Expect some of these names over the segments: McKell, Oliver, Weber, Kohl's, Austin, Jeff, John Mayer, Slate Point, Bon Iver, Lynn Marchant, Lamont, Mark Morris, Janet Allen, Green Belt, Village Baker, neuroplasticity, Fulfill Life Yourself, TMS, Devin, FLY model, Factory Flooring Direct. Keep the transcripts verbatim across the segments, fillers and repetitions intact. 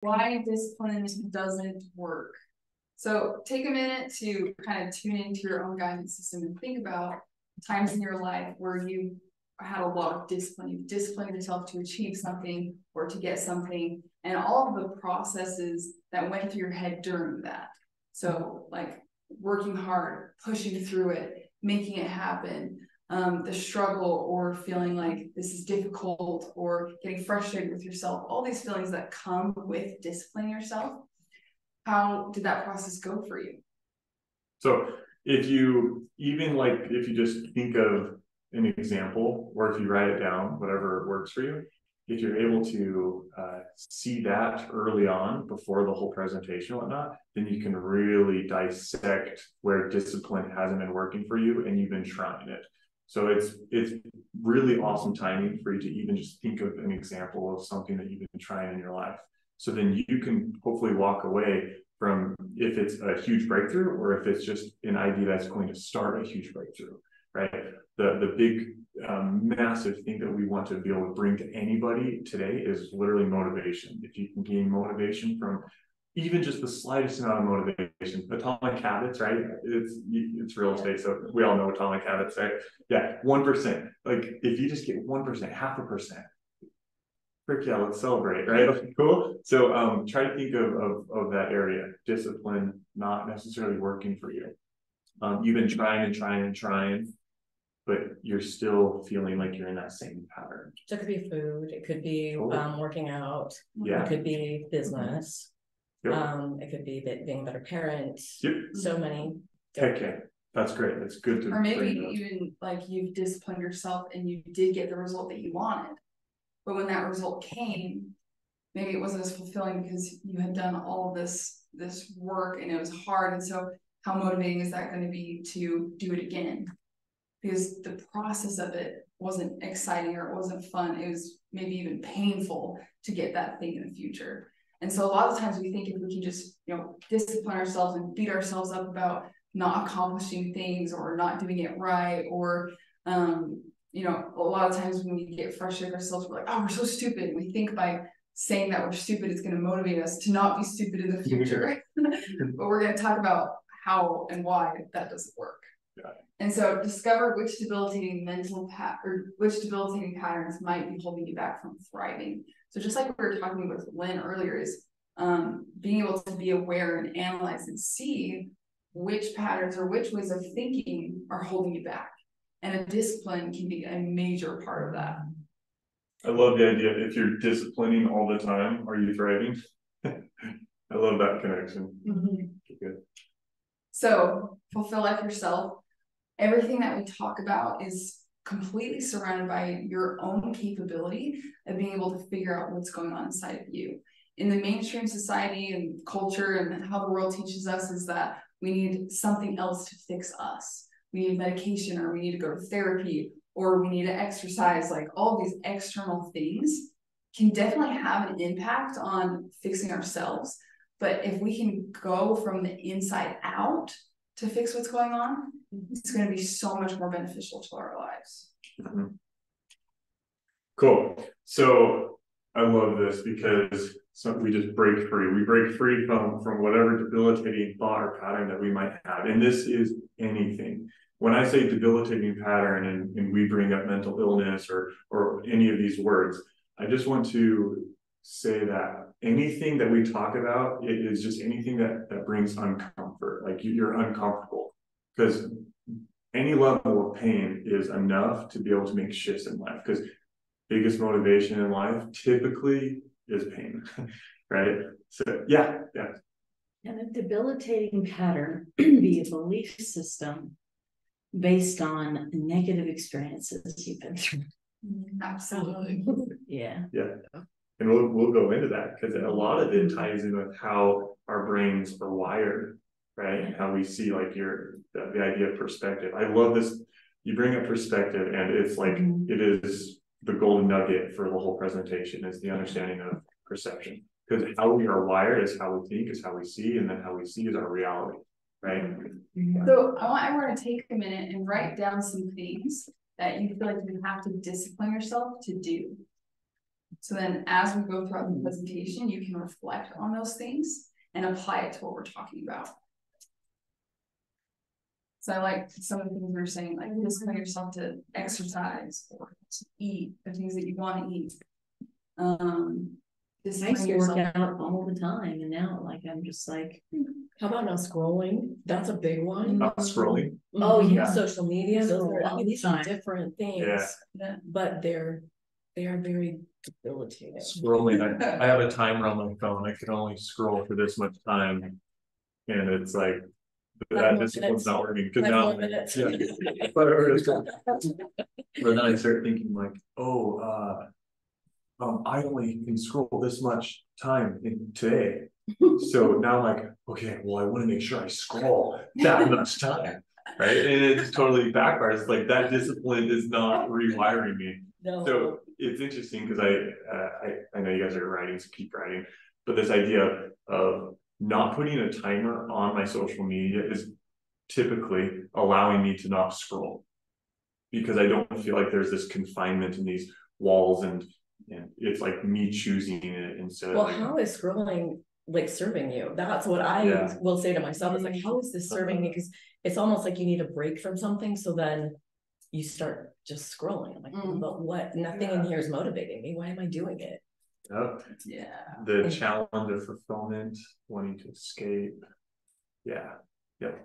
why discipline doesn't work. So take a minute to kind of tune into your own guidance system and think about times in your life where you had a lot of discipline. You've disciplined yourself to achieve something or to get something, and all of the processes that went through your head during that. So like working hard, pushing through it, making it happen, um, the struggle, or feeling like this is difficult, or getting frustrated with yourself, all these feelings that come with disciplining yourself. How did that process go for you? So if you even like, if you just think of an example, or if you write it down, whatever works for you, if you're able to uh, see that early on before the whole presentation and whatnot, then you can really dissect where discipline hasn't been working for you and you've been trying it. So it's it's really awesome timing for you to even just think of an example of something that you've been trying in your life. So then you can hopefully walk away from, if it's a huge breakthrough or if it's just an idea that's going to start a huge breakthrough, right? The, the big, um, massive thing that we want to be able to bring to anybody today is literally motivation. If you can gain motivation from even just the slightest amount of motivation, atomic habits, right? It's it's real estate, so we all know atomic habits, right? Yeah, one percent. Like if you just get one percent, half a percent, frick yeah, let's celebrate, right? Okay, cool. So um, try to think of, of, of that area. Discipline not necessarily working for you. Um, you've been trying and trying and trying, but you're still feeling like you're in that same pattern. So it could be food. It could be totally. um, working out. Yeah. It could be business. Yep. Um, it could be being a better parent. Yep. So many. Okay. That's great. That's good. To or maybe even like you've disciplined yourself and you did get the result that you wanted. But when that result came, maybe it wasn't as fulfilling because you had done all this, this work and it was hard. And so how motivating is that going to be to do it again? Because the process of it wasn't exciting or it wasn't fun. It was maybe even painful to get that thing in the future. And so a lot of times we think if we can just, you know, discipline ourselves and beat ourselves up about not accomplishing things or not doing it right, or, um, you know, a lot of times when we get frustrated ourselves, we're like, oh, we're so stupid. We think by saying that we're stupid, it's going to motivate us to not be stupid in the future. But we're going to talk about how and why that doesn't work. And so discover which debilitating mental pat or which debilitating patterns might be holding you back from thriving. So just like we were talking with Lynn earlier, is um, being able to be aware and analyze and see which patterns or which ways of thinking are holding you back. And a discipline can be a major part of that. I love the idea. If you're disciplining all the time, are you thriving? I love that connection. Mm-hmm. Good. So fulfill life yourself. Everything that we talk about is completely surrounded by your own capability of being able to figure out what's going on inside of you. In the mainstream society and culture and how the world teaches us is that we need something else to fix us. We need medication, or we need to go to therapy, or we need to exercise. Like all these external things can definitely have an impact on fixing ourselves. But if we can go from the inside out to fix what's going on, it's going to be so much more beneficial to our lives. Mm-hmm. Cool. So I love this because so we just break free. We break free from, from whatever debilitating thought or pattern that we might have. And this is anything. When I say debilitating pattern and, and we bring up mental illness or, or any of these words, I just want to say that anything that we talk about, it is just anything that, that brings uncomfort. Like you, you're uncomfortable. Because any level of pain is enough to be able to make shifts in life. Because biggest motivation in life typically is pain, right? So yeah, yeah. And a debilitating pattern can be a belief system based on negative experiences you've been through. Absolutely. Yeah. Yeah. And we'll, we'll go into that because a lot of it ties in with how our brains are wired. Right. And how we see like your the, the idea of perspective. I love this. You bring up perspective, and it's like mm-hmm. it is the golden nugget for the whole presentation is the understanding of perception. Because how we are wired is how we think, is how we see, and then how we see is our reality. Right. Mm-hmm. So I want everyone to take a minute and write down some things that you feel like you have to discipline yourself to do. So then as we go throughout the presentation, you can reflect on those things and apply it to what we're talking about. So I like some of the things we were saying, like discipline yourself to exercise or to eat the things that you want to eat. Um, This I used to work out all the time, and now like I'm just like, how about not scrolling? That's a big one. Not scrolling. Oh yeah, yeah. Social media. Those are all these time. different things, yeah. but they're they are very debilitating. Scrolling. I, I have a timer on my phone. I can only scroll for this much time, and it's like that discipline's not working. Because now, yeah, whatever it's called. But then I start thinking like, oh. uh Um, I only can scroll this much time in today. So now I'm like, okay, well, I want to make sure I scroll that much time, right? And it totally backfires. It's like that discipline is not rewiring me. No. So it's interesting because I, uh, I I know you guys are writing, so keep writing. But this idea of not putting a timer on my social media is typically allowing me to not scroll, because I don't feel like there's this confinement in these walls and Yeah, it's like me choosing it instead. Well, of like, how is scrolling like serving you? That's what I yeah. will say to myself. It's like, how is this serving me? Because it's almost like you need a break from something. So then you start just scrolling. I'm like, mm. but what? Nothing yeah. in here is motivating me. Why am I doing it? Yep. Yeah. The and challenge of fulfillment, wanting to escape. Yeah. Yeah.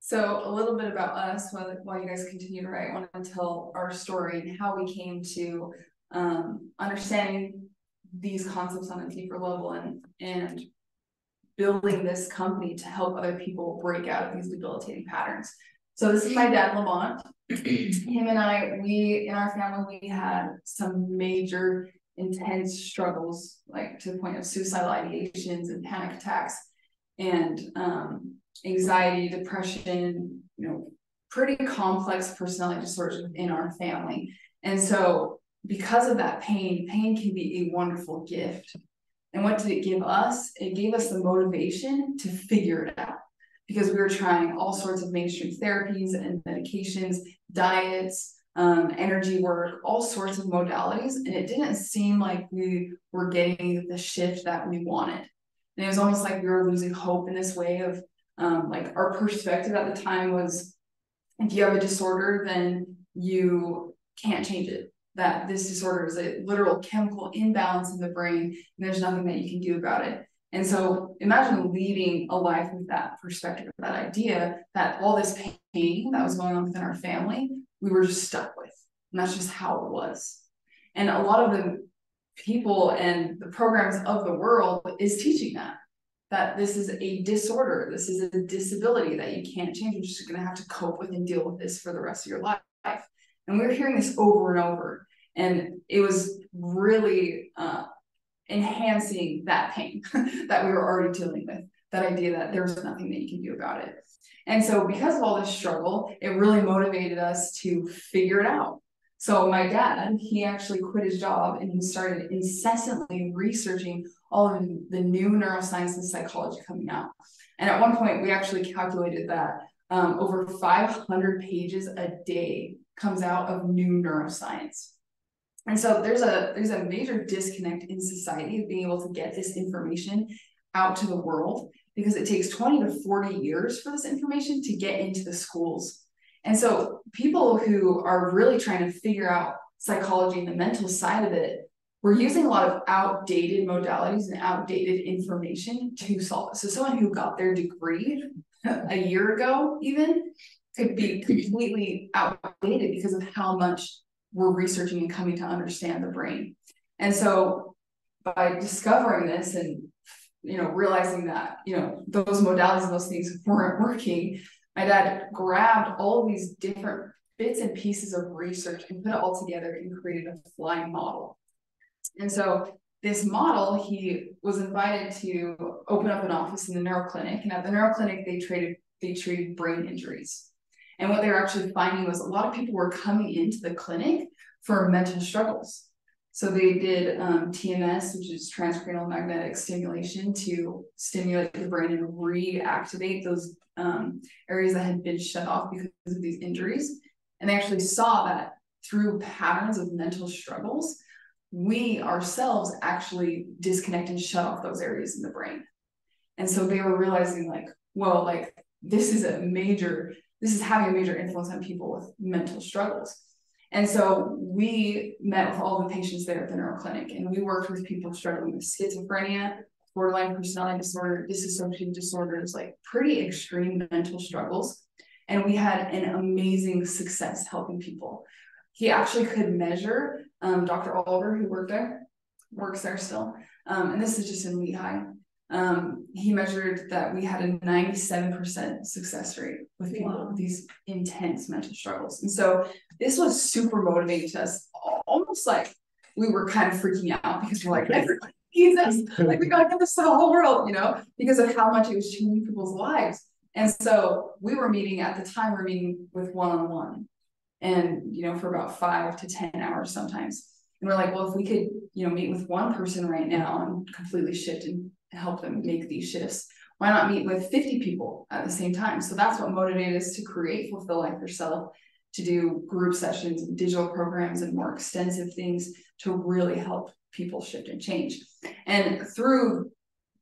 So a little bit about us while, while you guys continue to write. I want to tell our story and how we came to Um, understanding these concepts on a deeper level and, and building this company to help other people break out of these debilitating patterns. So this is my dad, Lamont. Him and I, we, in our family, we had some major intense struggles, like to the point of suicidal ideations and panic attacks and um, anxiety, depression, you know, pretty complex personality disorders within our family. And so because of that pain, pain can be a wonderful gift. And what did it give us? It gave us the motivation to figure it out, because we were trying all sorts of mainstream therapies and medications, diets, um, energy work, all sorts of modalities. And it didn't seem like we were getting the shift that we wanted. And it was almost like we were losing hope in this way of um, like our perspective at the time was, if you have a disorder, then you can't change it. That this disorder is a literal chemical imbalance in the brain, and there's nothing that you can do about it. And so imagine leading a life with that perspective, that idea that all this pain that was going on within our family, we were just stuck with. And that's just how it was. And a lot of the people and the programs of the world is teaching that, that this is a disorder, this is a disability that you can't change. You're just going to have to cope with and deal with this for the rest of your life. And we were hearing this over and over, and it was really uh, enhancing that pain that we were already dealing with, that idea that there was nothing that you can do about it. And so because of all this struggle, it really motivated us to figure it out. So my dad, he actually quit his job and he started incessantly researching all of the new neuroscience and psychology coming out. And at one point, we actually calculated that um, over five hundred pages a day comes out of new neuroscience. And so there's a there's a major disconnect in society of being able to get this information out to the world, because it takes twenty to forty years for this information to get into the schools. And so people who are really trying to figure out psychology and the mental side of it, we're using a lot of outdated modalities and outdated information to solve it. So someone who got their degree a year ago even could be completely outdated because of how much we're researching and coming to understand the brain. And so by discovering this and, you know, realizing that, you know, those modalities and those things weren't working, my dad grabbed all these different bits and pieces of research and put it all together and created a F L Y model. And so this model, he was invited to open up an office in the neuroclinic. And at the neuroclinic, they treated, they treated brain injuries. And what they were actually finding was a lot of people were coming into the clinic for mental struggles. So they did um, T M S, which is transcranial magnetic stimulation, to stimulate the brain and reactivate those um, areas that had been shut off because of these injuries. And they actually saw that through patterns of mental struggles, we ourselves actually disconnect and shut off those areas in the brain. And so they were realizing like, well, like this is a major, this is having a major influence on people with mental struggles. And so we met with all the patients there at the neuro clinic, and we worked with people struggling with schizophrenia, borderline personality disorder, dissociative disorders, like pretty extreme mental struggles. And we had an amazing success helping people. He actually could measure, um, Doctor Oliver, who worked there, works there still. Um, and this is just in Lehigh. Um, he measured that we had a ninety-seven percent success rate with people wow. with these intense mental struggles. And so this was super motivating to us, almost like we were kind of freaking out because we're like, everybody needs us. Like, we got to get this to the whole world, you know, because of how much it was changing people's lives. And so we were meeting at the time, we're meeting with one-on-one and, you know, for about five to ten hours sometimes. And we're like, well, if we could, you know, meet with one person right now and completely shift and help them make these shifts, why not meet with fifty people at the same time? So that's what motivated us to create Fulfill Life Yourself, to do group sessions and digital programs and more extensive things to really help people shift and change. And through,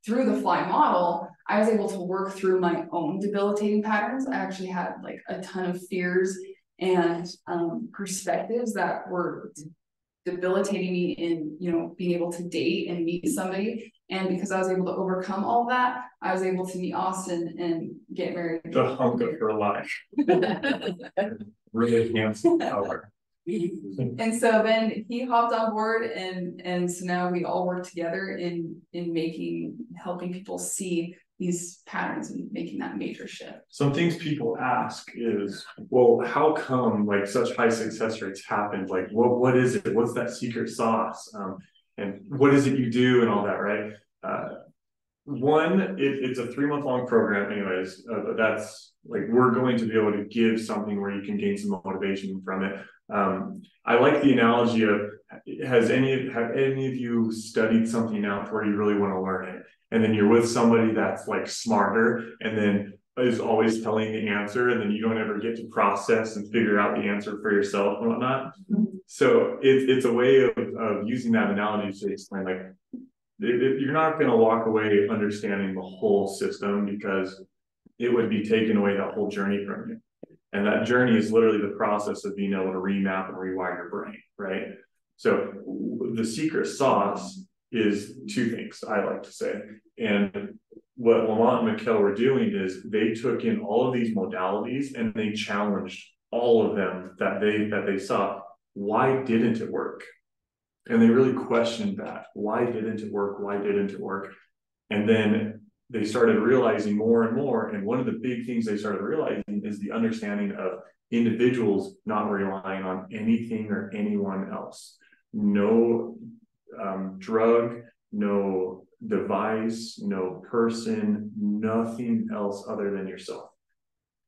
through the FLY model, I was able to work through my own debilitating patterns. I actually had like a ton of fears and um, perspectives that were debilitating me in, you know, being able to date and meet somebody. And because I was able to overcome all that, I was able to meet Austin and get married. The hunger for life. Really handsome power. And so then he hopped on board, and and so now we all work together in in making, helping people see these patterns and making that major shift. Some things people ask is, well, how come like such high success rates happened? Like, what what is it? What's that secret sauce? Um, and what is it you do and all that, right? Uh, one, it, it's a three month long program anyways, uh, that's like, we're going to be able to give something where you can gain some motivation from it. Um, I like the analogy of, has any, have any of you studied something out where you really want to learn it? And then you're with somebody that's like smarter and then is always telling the answer, and then you don't ever get to process and figure out the answer for yourself and whatnot. So it, it's a way of, of using that analogy to explain, like, you're not going to walk away understanding the whole system, because it would be taking away that whole journey from you. And that journey is literally the process of being able to remap and rewire your brain, right? So the secret sauce is two things, I like to say. And what Lamont and McKell were doing is they took in all of these modalities and they challenged all of them that they that they saw. Why didn't it work? And they really questioned that. Why didn't it work? Why didn't it work? And then they started realizing more and more. And one of the big things they started realizing is the understanding of individuals not relying on anything or anyone else. No um, drug, no device, no person, nothing else other than yourself.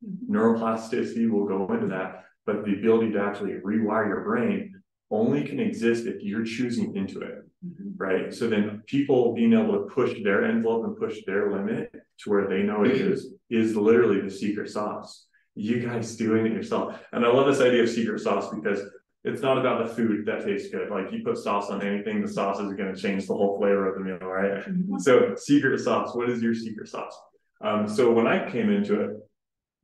Mm-hmm. Neuroplasticity will go into that, but the ability to actually rewire your brain only can exist if you're choosing into it, mm-hmm. right? So then people being able to push their envelope and push their limit to where they know it is, is literally the secret sauce. You guys doing it yourself. And I love this idea of secret sauce, because it's not about the food that tastes good. Like, you put sauce on anything, the sauce is going to change the whole flavor of the meal, right? Mm-hmm. So secret sauce, what is your secret sauce? Um, so when I came into it,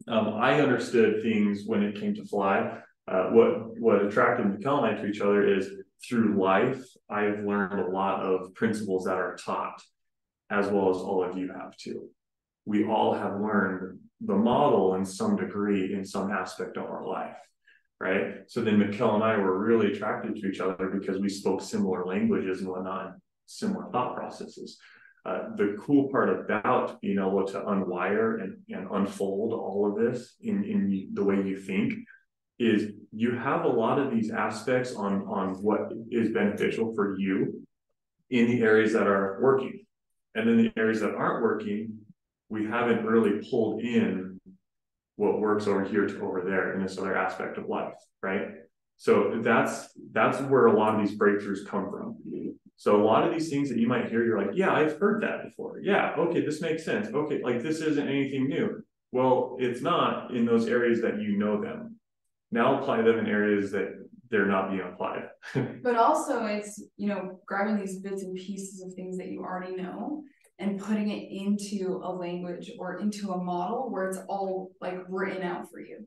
um, I understood things when it came to FLY. Uh, what, what attracted McKell and I to each other is through life, I've learned a lot of principles that are taught, as well as all of you have too. We all have learned the model in some degree, in some aspect of our life. Right. So then McKell and I were really attracted to each other because we spoke similar languages and whatnot, similar thought processes. Uh, the cool part about being able to unwire and, and unfold all of this in, in the way you think is you have a lot of these aspects on, on what is beneficial for you in the areas that are working. And then the areas that aren't working, we haven't really pulled in what works over here to over there in this other aspect of life, right? So that's that's where a lot of these breakthroughs come from. So a lot of these things that you might hear, you're like, yeah, I've heard that before. Yeah, okay, this makes sense. Okay, like this isn't anything new. Well, it's not in those areas that you know them. Now apply them in areas that they're not being applied. But also it's, you know, grabbing these bits and pieces of things that you already know and putting it into a language or into a model where it's all like written out for you.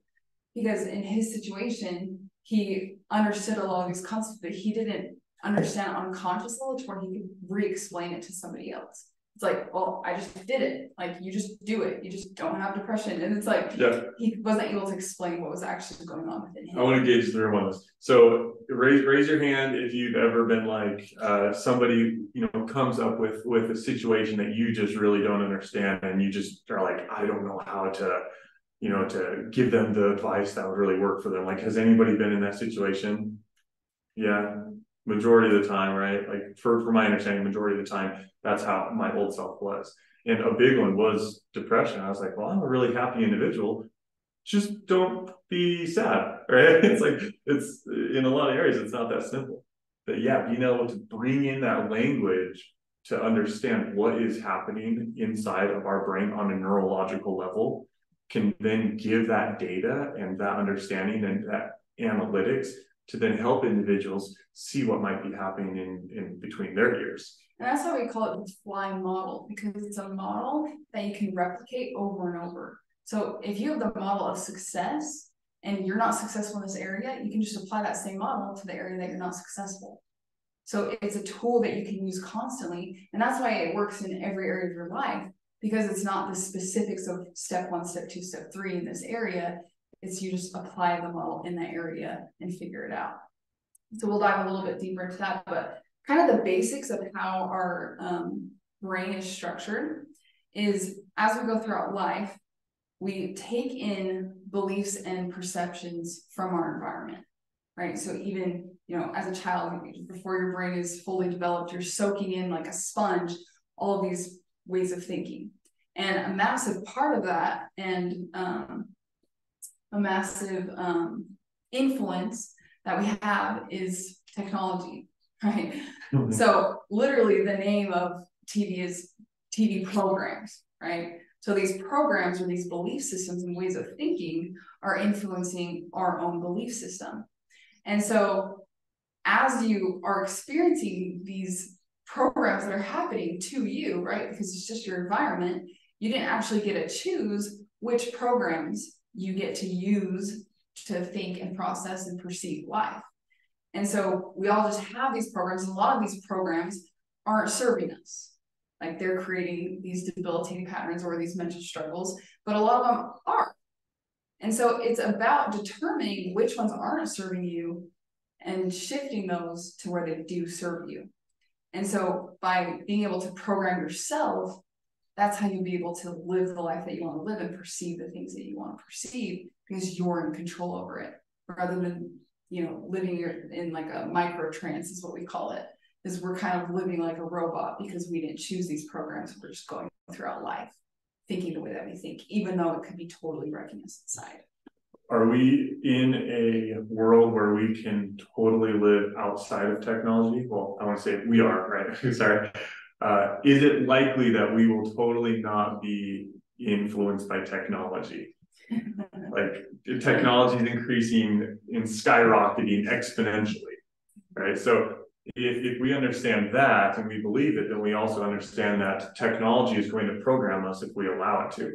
Because in his situation, he understood a lot of these concepts, but he didn't understand on a conscious level to where he could re-explain it to somebody else. It's like, well, I just did it. Like, you just do it. You just don't have depression. And it's like, yeah. he wasn't able to explain what was actually going on within him. I want to gauge the room on this. So raise, raise your hand if you've ever been like, uh, somebody, you know, comes up with, with a situation that you just really don't understand. And you just are like, I don't know how to, you know, to give them the advice that would really work for them. Like, has anybody been in that situation? Yeah. Majority of the time, right? Like for, for my understanding, majority of the time, that's how my old self was. And a big one was depression. I was like, well, I'm a really happy individual. Just don't be sad, right? It's like, it's in a lot of areas, it's not that simple. But yeah, being able to bring in that language to understand what is happening inside of our brain on a neurological level can then give that data and that understanding and that analytics to then help individuals see what might be happening in, in between their ears. And that's why we call it the F L Y model, because it's a model that you can replicate over and over. So if you have the model of success and you're not successful in this area, you can just apply that same model to the area that you're not successful. So it's a tool that you can use constantly. And that's why it works in every area of your life, because it's not the specifics of step one, step two, step three in this area. It's you just apply the model in that area and figure it out. So we'll dive a little bit deeper into that, but kind of the basics of how our um, brain is structured is as we go throughout life, we take in beliefs and perceptions from our environment, right? So even, you know, as a child, before your brain is fully developed, you're soaking in like a sponge, all of these ways of thinking. And a massive part of that and um, a massive um, influence that we have is technology, right? Mm-hmm. So literally the name of T V is T V programs, right? So these programs or these belief systems and ways of thinking are influencing our own belief system. And so as you are experiencing these programs that are happening to you, right? Because it's just your environment, you didn't actually get to choose which programs you get to use to think and process and perceive life. And so we all just have these programs, and a lot of these programs aren't serving us. Like they're creating these debilitating patterns or these mental struggles, but a lot of them are. And so it's about determining which ones aren't serving you and shifting those to where they do serve you. And so by being able to program yourself, that's how you'll be able to live the life that you want to live and perceive the things that you want to perceive, because you're in control over it rather than, you know, living in like a micro trance is what we call it, is we're kind of living like a robot because we didn't choose these programs. We're just going throughout life, thinking the way that we think, even though it could be totally wrecking us inside. Are we in a world where we can totally live outside of technology? Well, I want to say we are, right? Sorry. Uh, is it likely that we will totally not be influenced by technology? Like technology is increasing and skyrocketing exponentially, right? So if, if we understand that and we believe it, then we also understand that technology is going to program us if we allow it to.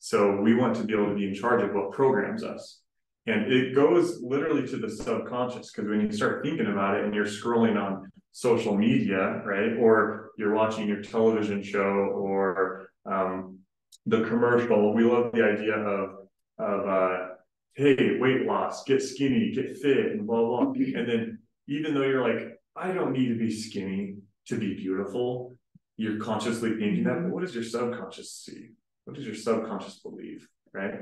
So we want to be able to be in charge of what programs us. And it goes literally to the subconscious, because when you start thinking about it and you're scrolling on social media, right, or you're watching your television show or um, the commercial, we love the idea of, of uh, hey, weight loss, get skinny, get fit, and blah, blah. And then even though you're like, I don't need to be skinny to be beautiful, you're consciously thinking that, but what does your subconscious see? What does your subconscious believe, right?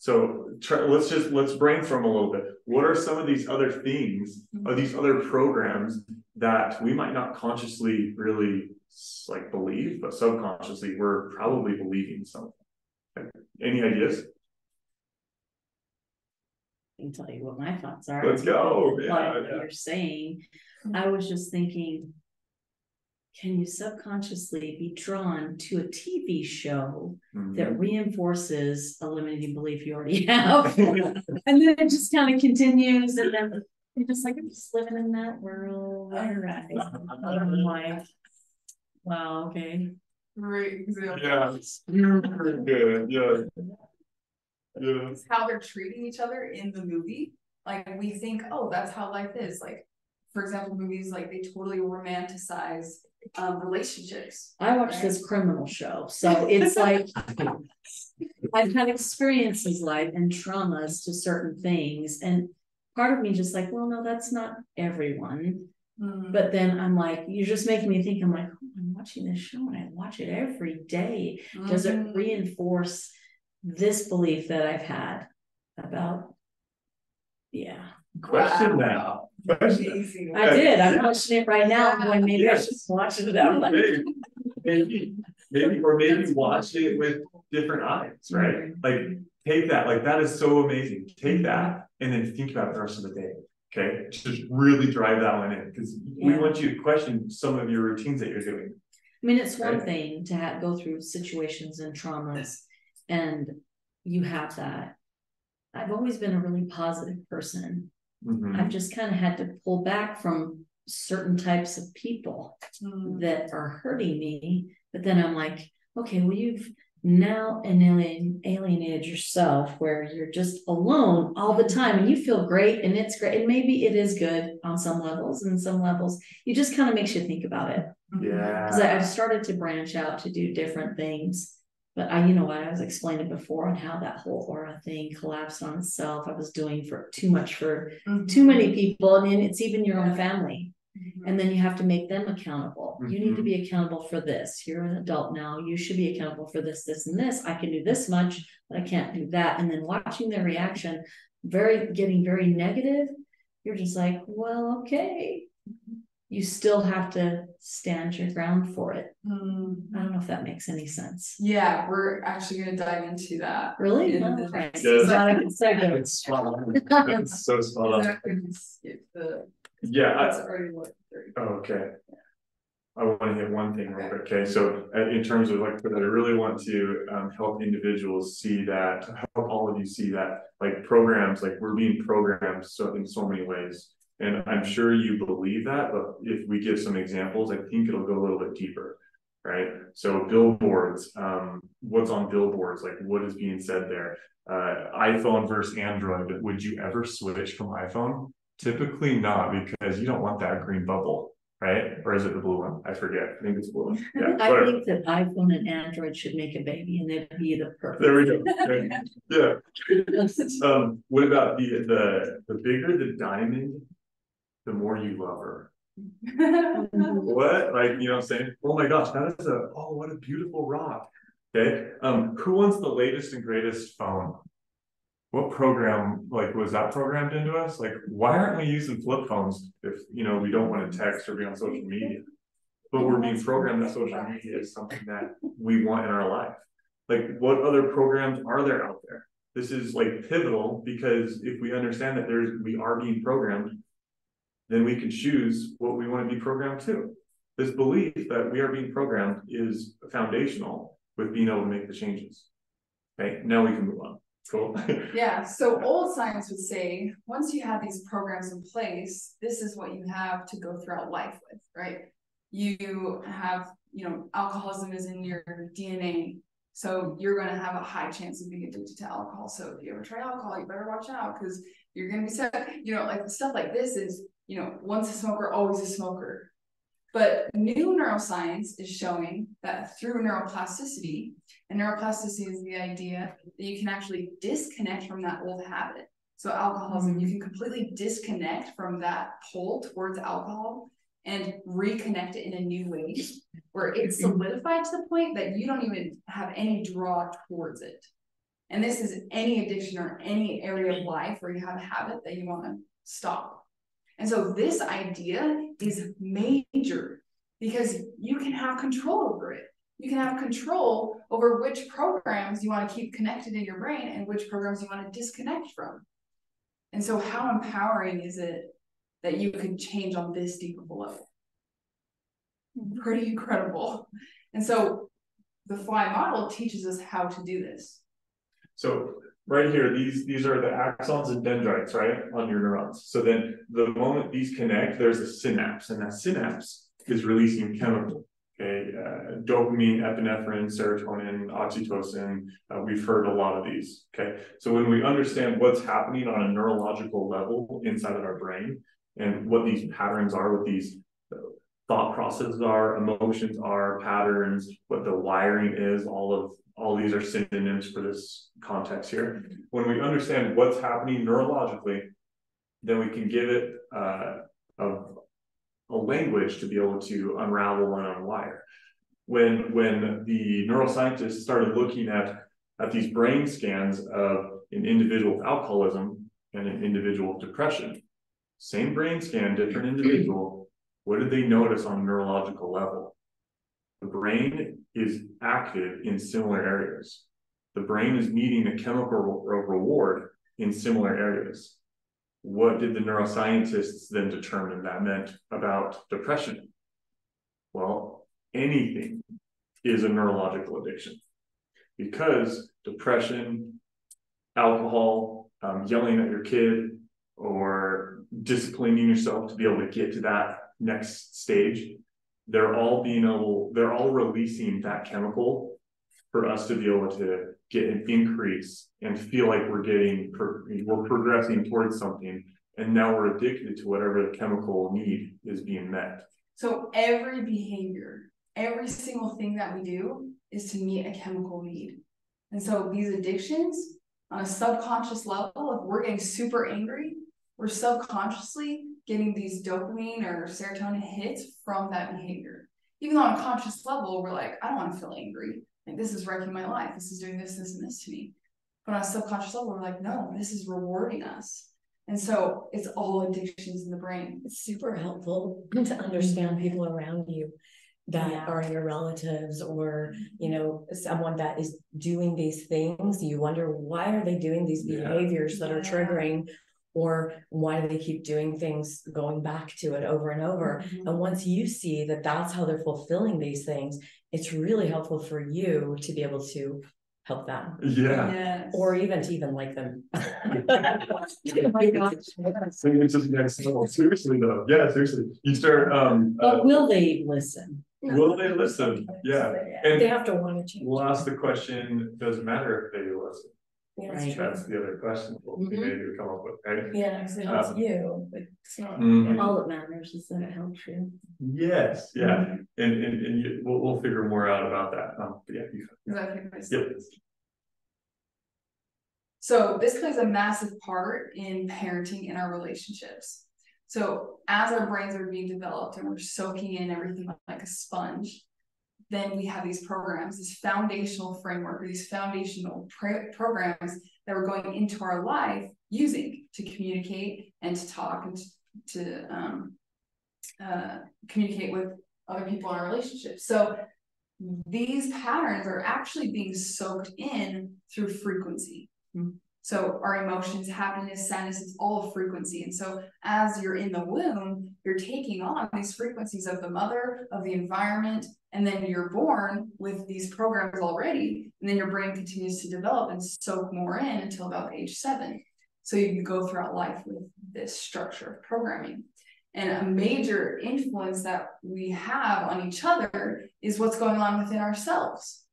So try, let's just, let's brainstorm a little bit. What are some of these other things, or these other programs that we might not consciously really like believe, but subconsciously we're probably believing something? Okay. Any ideas? I can tell you what my thoughts are. Let's go. What yeah, yeah. you're saying. I was just thinking, can you subconsciously be drawn to a T V show mm-hmm. that reinforces a limiting belief you already have? And then it just kind of continues. And then You're just like, I'm just living in that world. All right. Like, wow, okay. Great example. Yeah, super good. Yeah. Yeah. It's how they're treating each other in the movie. Like, we think, oh, that's how life is. Like, for example, movies, like, they totally romanticize um, relationships. I watch right? this criminal show. So it's like, I've had experiences life and traumas to certain things. And part of me just like, well, no, that's not everyone. Mm. But then I'm like, you're just making me think, I'm like, oh, I'm watching this show and I watch it every day. Mm-hmm. Does it reinforce this belief that I've had about, yeah. Question wow. now. Question. I did. I'm questioning it right now. Boy, maybe yes. I should watch it out. Maybe, maybe, maybe, or maybe That's watch funny. It with different eyes, right? Mm-hmm. Like, take that. Like, that is so amazing. Take that and then think about it the rest of the day. Okay, just really drive that one in, because yeah. we want you to question some of your routines that you're doing. I mean, it's right? one thing to have, go through situations and traumas, and you have that. I've always been a really positive person. Mm-hmm. I've just kind of had to pull back from certain types of people mm-hmm. that are hurting me. But then I'm like, okay, well, you've now alienated yourself where you're just alone all the time and you feel great and it's great. And maybe it is good on some levels, and some levels you just kind of makes you think about it. Yeah. Because I've started to branch out to do different things. But I, you know what, I was explaining before on how that whole aura thing collapsed on itself. I was doing for too much for mm-hmm. too many people. And then it's even your own family. Mm-hmm. And then you have to make them accountable. Mm-hmm. You need to be accountable for this. You're an adult now. You should be accountable for this, this, and this. I can do this much, but I can't do that. And then watching their reaction, very getting very negative. You're just like, well, okay. You still have to stand your ground for it. Mm. I don't know if that makes any sense. Yeah, we're actually going to dive into that. Really? In no, right. It's, it's spot on. It's so spot on. The, yeah. I, already okay. I want to hit one thing real quick. Okay, so in terms of like, but I really want to um, help individuals see that, help all of you see that, like programs, like we're being programmed so in so many ways. And I'm sure you believe that, but if we give some examples, I think it'll go a little bit deeper, right? So billboards, um, what's on billboards? Like what is being said there? Uh, iPhone versus Android, would you ever switch from iPhone? Typically not, because you don't want that green bubble, right? Or is it the blue one? I forget. I think it's blue one. Yeah, I whatever. think that iPhone and Android should make a baby and they'd be the perfect. There we go. Yeah. Um, what about the, the, the bigger the diamond, the more you love her. What? Like, you know what I'm saying? Oh my gosh, that is a, oh, what a beautiful rock. Okay. Um, who wants the latest and greatest phone? What program, like, was that programmed into us? Like, why aren't we using flip phones if, you know, we don't want to text or be on social media? But we're being programmed that social media is something that we want in our life. Like, what other programs are there out there? This is, like, pivotal, because if we understand that there's, we are being programmed, then we can choose what we want to be programmed to. This belief that we are being programmed is foundational with being able to make the changes. Okay, now we can move on. Cool. Yeah, so old science would say, once you have these programs in place, this is what you have to go throughout life with, right? You have, you know, alcoholism is in your D N A. So you're going to have a high chance of being addicted to alcohol. So if you ever try alcohol, you better watch out, because you're going to be sick. You know, like stuff like this is, you know, once a smoker, always a smoker. But new neuroscience is showing that through neuroplasticity, and neuroplasticity is the idea that you can actually disconnect from that old habit. So alcoholism, mm-hmm. you can completely disconnect from that pull towards alcohol and reconnect it in a new way where it's solidified to the point that you don't even have any draw towards it. And this is any addiction or any area of life where you have a habit that you want to stop. And so this idea is major, because you can have control over it. You can have control over which programs you want to keep connected in your brain and which programs you want to disconnect from. And so how empowering is it that you can change on this deep of a level? Pretty incredible. And so the F L Y model teaches us how to do this. So right here, these, these are the axons and dendrites, right, on your neurons. So then the moment these connect, there's a synapse, and that synapse is releasing chemical, okay, uh, dopamine, epinephrine, serotonin, oxytocin. Uh, we've heard a lot of these, okay? So when we understand what's happening on a neurological level inside of our brain and what these patterns are, what these thought processes are, emotions are, patterns, what the wiring is, all of all these are synonyms for this context here. When we understand what's happening neurologically, then we can give it uh, a, a language to be able to unravel and unwire. When, when the neuroscientists started looking at, at these brain scans of an individual with alcoholism and an individual with depression, same brain scan, different individual, what did they notice on a neurological level? The brain is active in similar areas. The brain is needing a chemical re reward in similar areas. What did the neuroscientists then determine that meant about depression? Well, anything is a neurological addiction, because depression, alcohol, um, yelling at your kid, or disciplining yourself to be able to get to that next stage, they're all being able, they're all releasing that chemical for us to be able to get an increase and feel like we're getting, we're progressing towards something. And now we're addicted to whatever the chemical need is being met. So every behavior, every single thing that we do is to meet a chemical need. And so these addictions on a subconscious level, if we're getting super angry, we're subconsciously getting these dopamine or serotonin hits from that behavior. Even though on a conscious level, we're like, I don't want to feel angry. Like, this is wrecking my life. This is doing this, this, and this to me. But on a subconscious level, we're like, no, this is rewarding us. And so it's all addictions in the brain. It's super helpful to understand people around you that yeah. are your relatives, or, you know, someone that is doing these things. You wonder, why are they doing these behaviors yeah. that are yeah. triggering? Or why do they keep doing things, going back to it over and over? Mm-hmm. And once you see that that's how they're fulfilling these things, it's really helpful for you to be able to help them. Yeah. Yes. Or even to even like them. Oh my gosh. It's just next level. Seriously though. Yeah, seriously. You start. Um, but uh, will they listen? Will they listen? Yeah. And they have to want to change. We'll ask the question, does it matter if they listen? Yeah, that's, that's the other question we'll mm-hmm. maybe we come up with, right? Yeah, because it helps um, you, but it's not mm-hmm. all that matters is that it helps you. Yes, yeah, mm-hmm. and and, and you, we'll, we'll figure more out about that. Um, but yeah, you, yeah. Is that yep. So this plays a massive part in parenting in our relationships. So as our brains are being developed and we're soaking in everything like a sponge, then we have these programs, this foundational framework, or these foundational programs that we're going into our life using to communicate and to talk and to, to um, uh, communicate with other people in our relationships. So these patterns are actually being soaked in through frequency. Mm-hmm. So our emotions, happiness, sadness, it's all frequency. And so as you're in the womb, you're taking on these frequencies of the mother, of the environment, and then you're born with these programs already. And then your brain continues to develop and soak more in until about age seven. So you can go throughout life with this structure of programming. And a major influence that we have on each other is what's going on within ourselves,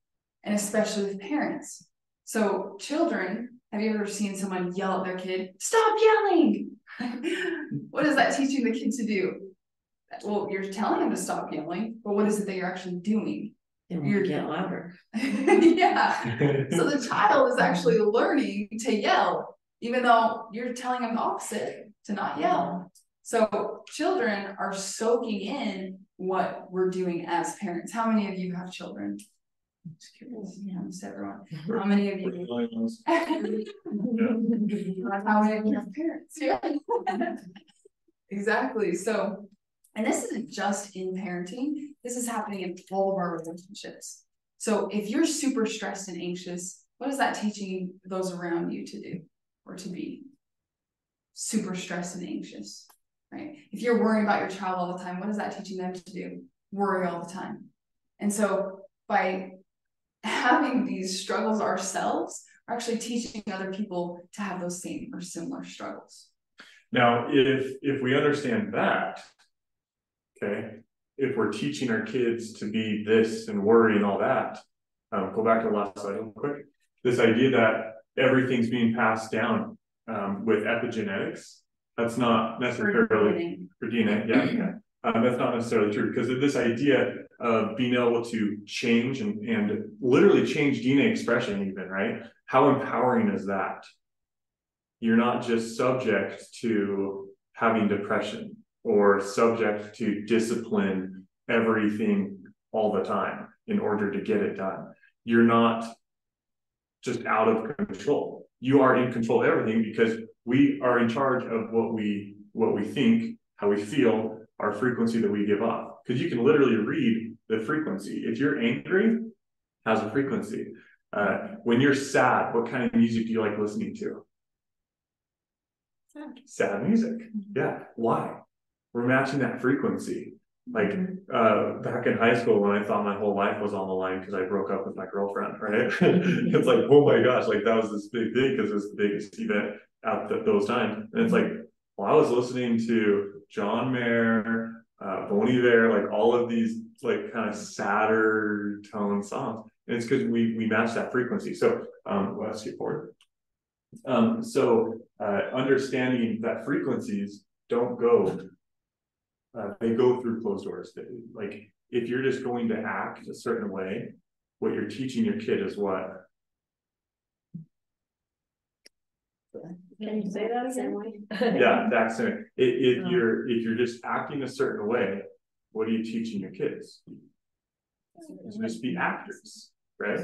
and especially with parents. So children, have you ever seen someone yell at their kid, stop yelling? What is that teaching the kid to do? Well, you're telling them to stop yelling, but what is it that you're actually doing? You're getting louder. Yeah. So the child is actually learning to yell, even though you're telling them the opposite, to not yell. So children are soaking in what we're doing as parents. How many of you have children? Just curious, yeah, just everyone. How many of you? How many of you have parents? Yeah. Exactly. So, and this isn't just in parenting. This is happening in all of our relationships. So, if you're super stressed and anxious, what is that teaching those around you to do or to be? Super stressed and anxious, right? If you're worrying about your child all the time, what is that teaching them to do? Worry all the time. And so, by having these struggles ourselves, are actually teaching other people to have those same or similar struggles. Now, if if we understand that, okay, if we're teaching our kids to be this and worry and all that, um, go back to the last slide real quick. This idea that everything's being passed down um, with epigenetics, that's not necessarily for D N A. Yeah, yeah. Um, that's not necessarily true, because of this idea of being able to change and, and literally change D N A expression even, right? How empowering is that? You're not just subject to having depression or subject to discipline everything all the time in order to get it done. You're not just out of control. You are in control of everything, because we are in charge of what we what we think, how we feel, our frequency that we give off. Because you can literally read the frequency. If you're angry, how's the frequency? Uh, when you're sad, what kind of music do you like listening to? Sad, sad music. Yeah. Why? We're matching that frequency. Like uh, back in high school, when I thought my whole life was on the line because I broke up with my girlfriend, right? It's like, oh my gosh, like that was this big thing because it was the biggest event at the, those times. And it's like, well, I was listening to John Mayer, uh, Bon Iver, like all of these like kind of sadder tone songs. And it's because we we match that frequency. So um, let's skip forward. Um, so uh, understanding that frequencies don't go, uh, they go through closed doors. They, like if you're just going to act a certain way, what you're teaching your kid is what? Can you say that again? Yeah, that's it. If, if you're if you're just acting a certain way, what are you teaching your kids? To just be actors, right?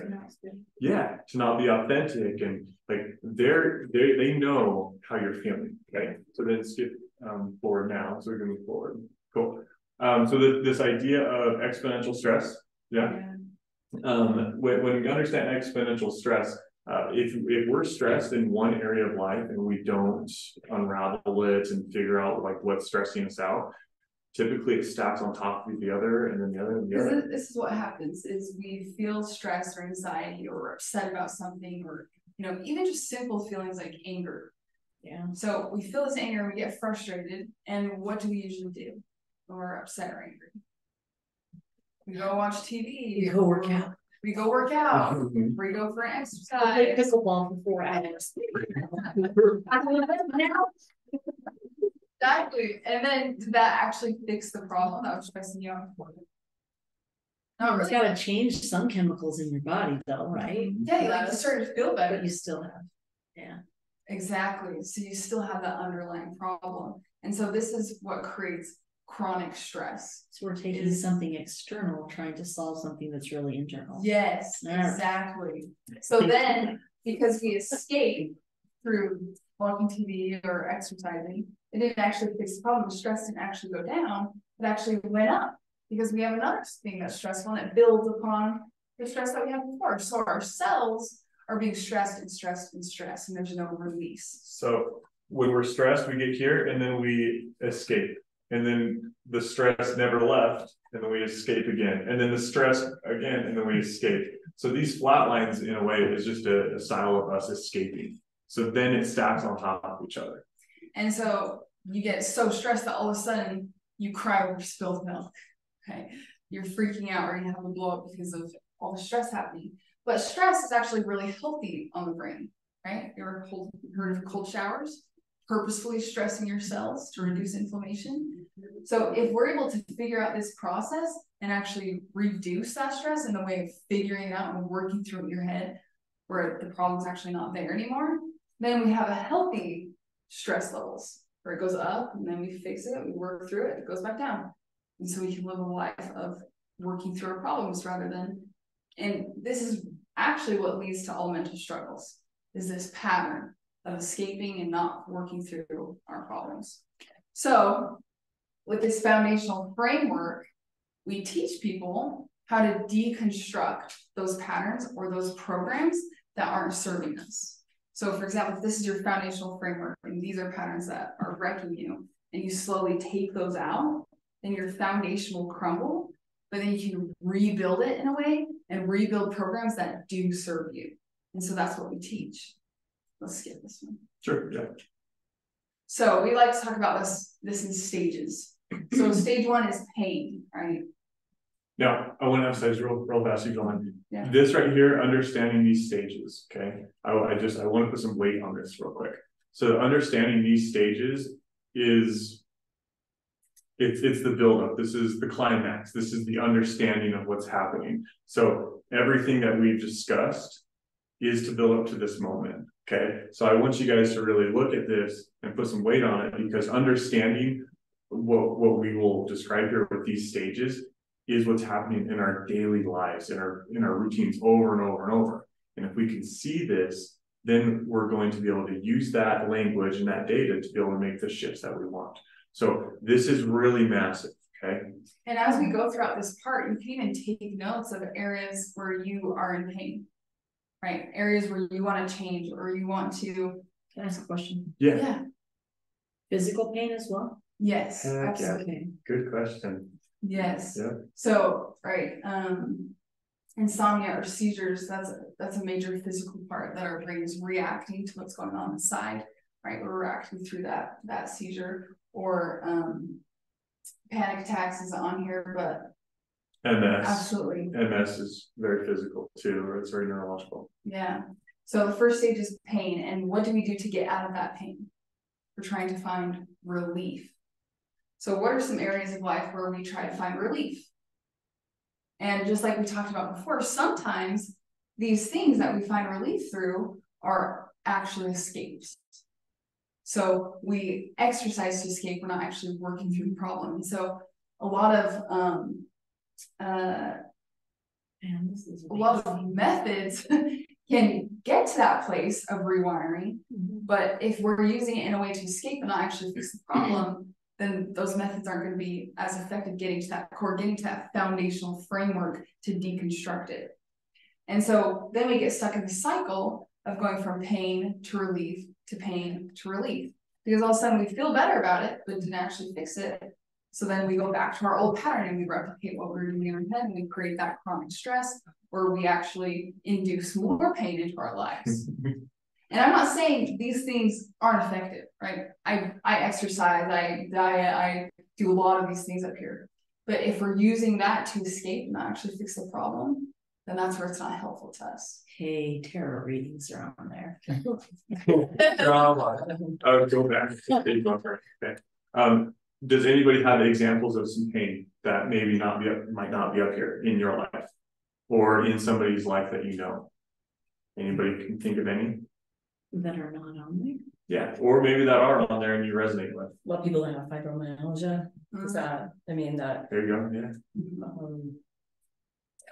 Yeah, to not be authentic, and like they're they they know how you're feeling, right? So then skip um, forward now. So we're gonna move forward. Cool. Um, so the, this idea of exponential stress, yeah. yeah. Um, when when we understand exponential stress. Uh, if, if we're stressed in one area of life and we don't unravel it and figure out like what's stressing us out, typically it stacks on top of the other and then the other and the other. This is what happens is we feel stress or anxiety or upset about something, or, you know, even just simple feelings like anger. Yeah. So we feel this anger, we get frustrated. And what do we usually do when we're upset or angry? We go watch T V. We go work out. We go work out. Mm-hmm. We go for an exercise. Pickleball before hours. Exactly. And then did that actually fix the problem that was stressing you out before? Not really. It's got to change some chemicals in your body, though, right? Yeah, you like to start to feel better. But you still have. Yeah. Exactly. So you still have that underlying problem, and so this is what creates chronic stress. So we're taking is, something external, trying to solve something that's really internal. Yes, right. Exactly. So then, because we escape through watching T V or exercising, it didn't actually fix the problem. The stress didn't actually go down. It actually went up because we have another thing that's stressful, and it builds upon the stress that we had before. So our cells are being stressed and stressed and stressed, and there's no release. So when we're stressed, we get here and then we escape. And then the stress never left, and then we escape again. And then the stress again, and then we escape. So these flat lines, in a way, is just a, a style of us escaping. So then it stacks on top of each other. And so you get so stressed that all of a sudden you cry over spilled milk, okay? You're freaking out, or you have a blow up because of all the stress happening. But stress is actually really healthy on the brain, right? You ever heard of cold showers? Purposefully stressing your cells to reduce inflammation. So if we're able to figure out this process and actually reduce that stress in the way of figuring it out and working through it in your head where the problem's actually not there anymore, then we have a healthy stress levels where it goes up and then we fix it, we work through it, it goes back down. And so we can live a life of working through our problems rather than, and this is actually what leads to all mental struggles, is this pattern of escaping and not working through our problems. So with this foundational framework, we teach people how to deconstruct those patterns or those programs that aren't serving us. So for example, if this is your foundational framework and these are patterns that are wrecking you and you slowly take those out, then your foundation will crumble, but then you can rebuild it in a way and rebuild programs that do serve you. And so that's what we teach. Let's skip this one. Sure, yeah. So we like to talk about this, this in stages. So stage one is pain, right? Now, I want to emphasize real, real fast, you gentlemen. Yeah. This right here, understanding these stages, okay? I, I just, I want to put some weight on this real quick. So understanding these stages is, it's, it's the buildup. This is the climax. This is the understanding of what's happening. So everything that we've discussed is to build up to this moment, okay? So I want you guys to really look at this and put some weight on it, because understanding what, what we will describe here with these stages is what's happening in our daily lives, in our, in our routines over and over and over. And if we can see this, then we're going to be able to use that language and that data to be able to make the shifts that we want. So this is really massive, okay? And as we go throughout this part, you can even take notes of areas where you are in pain, right? Areas where you want to change or you want to... Can I ask a question? Yeah. yeah. Physical pain as well? Yes, Heck absolutely. Yeah. Good question. Yes. Yeah. So, right. Um, insomnia or seizures, that's a, that's a major physical part that our brain is reacting to what's going on inside, right? We're reacting through that, that seizure, or um, panic attacks is on here, but M S. Absolutely. M S is very physical too, or it's very neurological. Yeah. So the first stage is pain. And what do we do to get out of that pain? We're trying to find relief. So what are some areas of life where we try to find relief? And just like we talked about before, sometimes these things that we find relief through are actually escapes. So we exercise to escape, we're not actually working through the problem. So a lot of um, uh, Man, this is a lot of methods can get to that place of rewiring, mm-hmm. but if we're using it in a way to escape and not actually fix the problem, then those methods aren't going to be as effective getting to that core, getting to that foundational framework to deconstruct it. And so then we get stuck in the cycle of going from pain to relief to pain to relief, because all of a sudden we feel better about it, but didn't actually fix it. So then we go back to our old pattern and we replicate what we were doing in our head, and we create that chronic stress, or we actually induce more pain into our lives. And I'm not saying these things aren't effective, right? I, I exercise, I diet, I do a lot of these things up here. But if we're using that to escape and not actually fix the problem, then that's where it's not helpful to us. Hey, tarot readings are on there. Drama. I would go back. Um, does anybody have examples of some pain that maybe not be up, might not be up here in your life or in somebody's life that you know? Anybody can think of any? That are not on there. Yeah, or maybe that are on there and you resonate with. A lot of people have fibromyalgia. Is that? I mean that. There you go. Yeah. Um,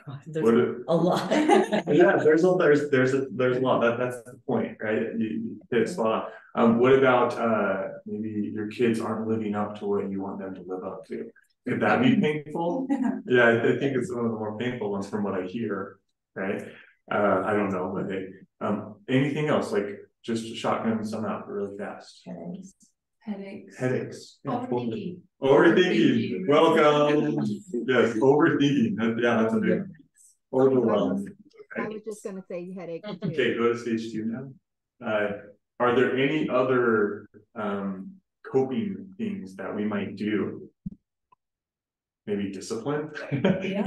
God, there's a lot. yeah, there's a there's there's a there's a lot. That that's the point, right? You, you hit spot on. Um, what about uh maybe your kids aren't living up to what you want them to live up to? Could that be painful? yeah, I, I think it's one of the more painful ones from what I hear. Right? Uh, I don't know, but they, um, anything else like. Just shotgun some out really fast. Headaches. Headaches. Headaches. Yeah. Overthinking. Overthinking. Overthinking. Welcome. yes, overthinking. That, yeah, that's a big overwhelm. I was just going to say headache. Okay, go to stage two now. Uh, are there any other um, coping things that we might do? Maybe discipline? yeah.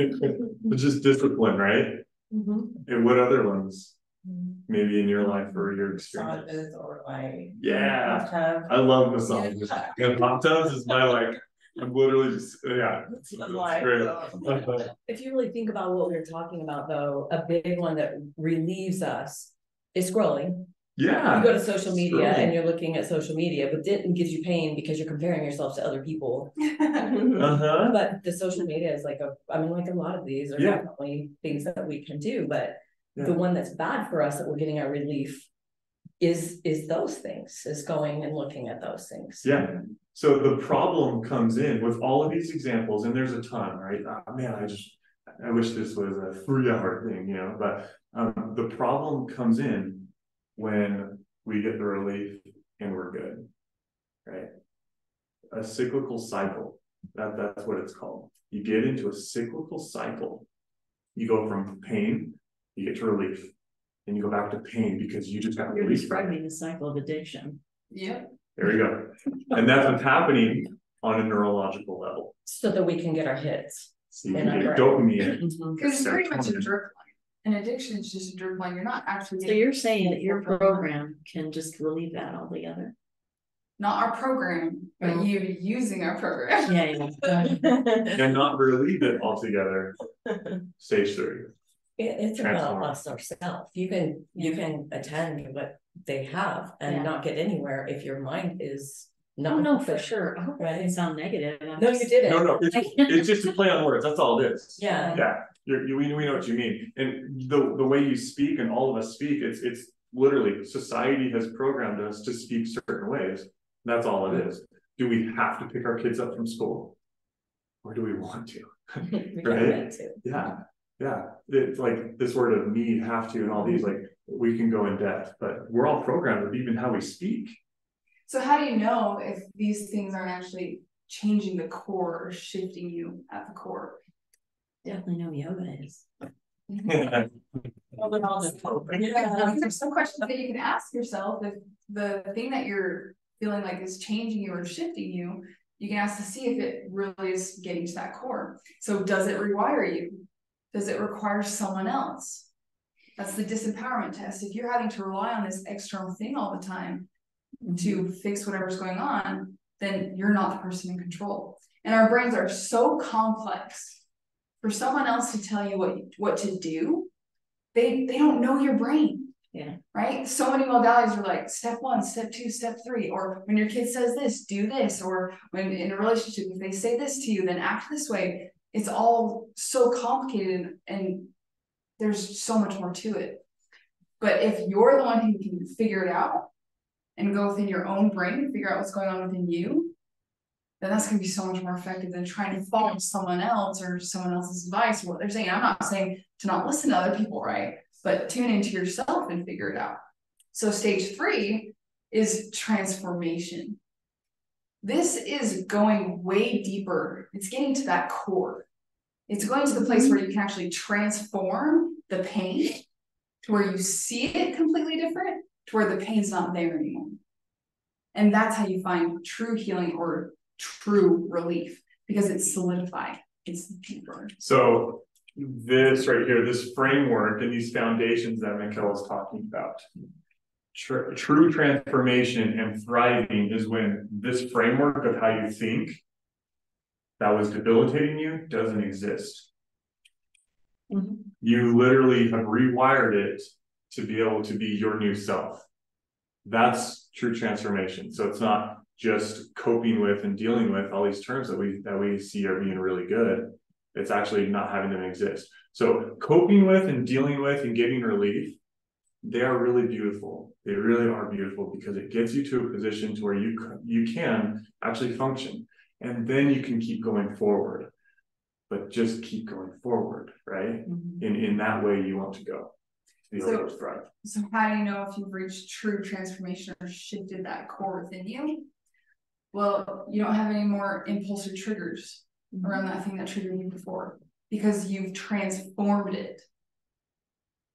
Just discipline, right? Mm-hmm. And what other ones? Maybe in your life or your experience. Massages or like yeah, bathtub. I love massages. And hot tubs is my like. I'm literally just yeah. That's, that's great. If you really think about what we were talking about, though, a big one that relieves us is scrolling. Yeah, you go to social media scrolling. And you're looking at social media, but it gives you pain because you're comparing yourself to other people. uh-huh. But the social media is like a. I mean, like a lot of these are yeah. definitely things that we can do, but. Yeah. The one that's bad for us that we're getting our relief is is those things, is going and looking at those things. Yeah. So the problem comes in with all of these examples, and there's a ton, right? Oh, man, I just, I wish this was a three-hour thing, you know, but um, the problem comes in when we get the relief and we're good, right? A cyclical cycle, that, that's what it's called. You get into a cyclical cycle. You go from pain, you get to relief. and you go back to pain because you just got. You're describing the cycle of addiction. Yeah. There you go. And that's what's happening on a neurological level. So that we can get our hits. So you and get dopamine. Because it's pretty much a drip line. An addiction is just a drip line. You're not actually getting. So you're saying that your program can just relieve that altogether? Not our program, but oh. you using our program. Yeah, yeah. And not relieve it altogether. Stage three. It, it's about us ourselves. You can you can attend what they have and yeah. not get anywhere if your mind is not. Oh, no, for sure. I hope right? I didn't sound negative. I'm no, just... you didn't. No, no. It's, it's just a play on words. That's all it is. Yeah. Yeah. You're, you, we, we know what you mean. And the the way you speak, and all of us speak, it's it's literally society has programmed us to speak certain ways. That's all it is. Do we have to pick our kids up from school, or do we want to? we right? To. Yeah. Yeah, it's like this word of need, have to, and all these, like we can go in depth, but we're all programmed with even how we speak. So how do you know if these things aren't actually changing the core or shifting you at the core? Definitely know yoga is. Yeah. Yeah. There's some questions that you can ask yourself. If the thing that you're feeling like is changing you or shifting you, you can ask to see if it really is getting to that core. So does it rewire you? Does it require someone else? That's the disempowerment test. If you're having to rely on this external thing all the time mm-hmm. to fix whatever's going on, then you're not the person in control. And our brains are so complex. For someone else to tell you what, what to do, they, they don't know your brain, yeah. right? So many modalities are like step one, step two, step three, or when your kid says this, do this, or when in a relationship, if they say this to you, then act this way. It's all so complicated, and, and there's so much more to it. But if you're the one who can figure it out and go within your own brain and figure out what's going on within you, then that's going to be so much more effective than trying to follow someone else or someone else's advice or what they're saying. I'm not saying to not listen to other people, right? But tune into yourself and figure it out. So stage three is transformation. This is going way deeper. It's getting to that core. It's going to the place where you can actually transform the pain to where you see it completely different, to where the pain's not there anymore. And that's how you find true healing or true relief, because it's solidified. It's deeper. So this right here, this framework and these foundations that McKell is talking about, True, true transformation and thriving is when this framework of how you think that was debilitating you doesn't exist. Mm-hmm. You literally have rewired it to be able to be your new self. That's true transformation. So it's not just coping with and dealing with all these terms that we that we see are being really good. It's actually not having them exist. So coping with and dealing with and getting relief, they are really beautiful. They really are beautiful because it gets you to a position to where you, you can actually function. And then you can keep going forward, but just keep going forward, right? Mm-hmm. In, in that way you want to go. So, so how do you know if you've reached true transformation or shifted that core within you? Well, you don't have any more impulsive triggers mm-hmm. around that thing that triggered you before because you've transformed it.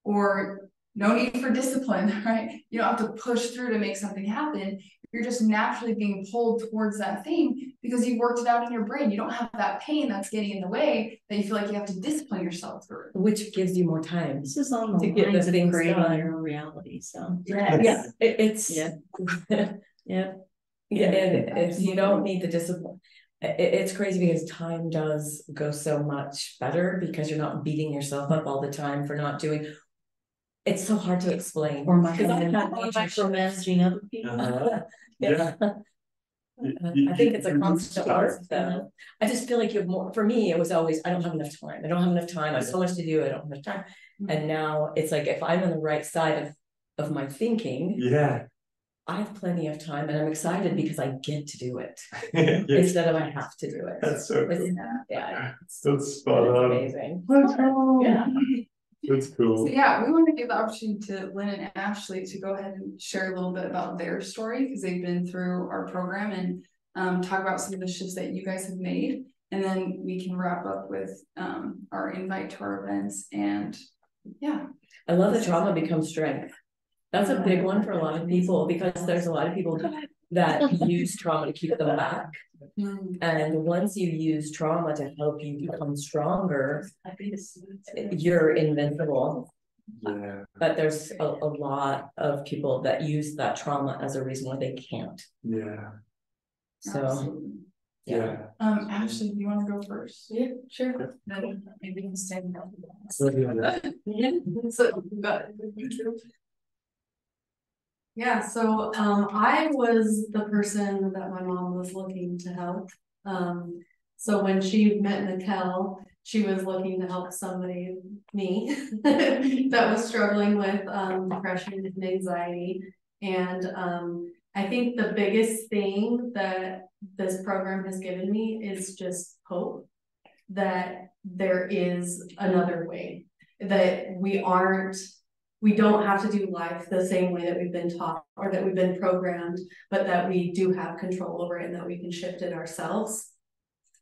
Or no need for discipline, right? You don't have to push through to make something happen. You're just naturally being pulled towards that thing because you've worked it out in your brain. You don't have that pain that's getting in the way that you feel like you have to discipline yourself through. Which gives you more time. This is all to get this thing great on your own reality. So yes. yeah, it, it's yeah, yeah, yeah. yeah. And if you don't need the discipline, it, it's crazy because time does go so much better because you're not beating yourself up all the time for not doing. It's so hard to explain. Or my micromanaging other people. Uh, yeah. yeah. I think it's a constant art, though. I just feel like you have more. For me, it was always, I don't have enough time. I don't have enough time. I have so much to do. I don't have enough time. And now it's like, if I'm on the right side of, of my thinking, yeah, I have plenty of time and I'm excited because I get to do it yes. instead of I have to do it. That's so cool. Yeah. That's spot on. Amazing. Let's go. Yeah. That's cool. So yeah, we want to give the opportunity to Lynn and Ashley to go ahead and share a little bit about their story because they've been through our program and um, talk about some of the shifts that you guys have made. And then we can wrap up with um, our invite to our events and Yeah. I love that trauma becomes strength. That's a big one for a lot of people, because there's a lot of people that use trauma to keep them back. And once you use trauma to help you become stronger, you're invincible. Yeah. But there's a, a lot of people that use that trauma as a reason why they can't. Yeah. So. Absolutely. Yeah. yeah. Um, Ashley, do you want to go first? Yeah, sure. No, maybe we can stay now. Yeah. So, but, yeah. So um, I was the person that my mom was looking to help. Um, so when she met McKell, she was looking to help somebody, me, that was struggling with um, depression and anxiety. And um, I think the biggest thing that this program has given me is just hope that there is another way, that we aren't, we don't have to do life the same way that we've been taught or that we've been programmed, but that we do have control over it and that we can shift it ourselves.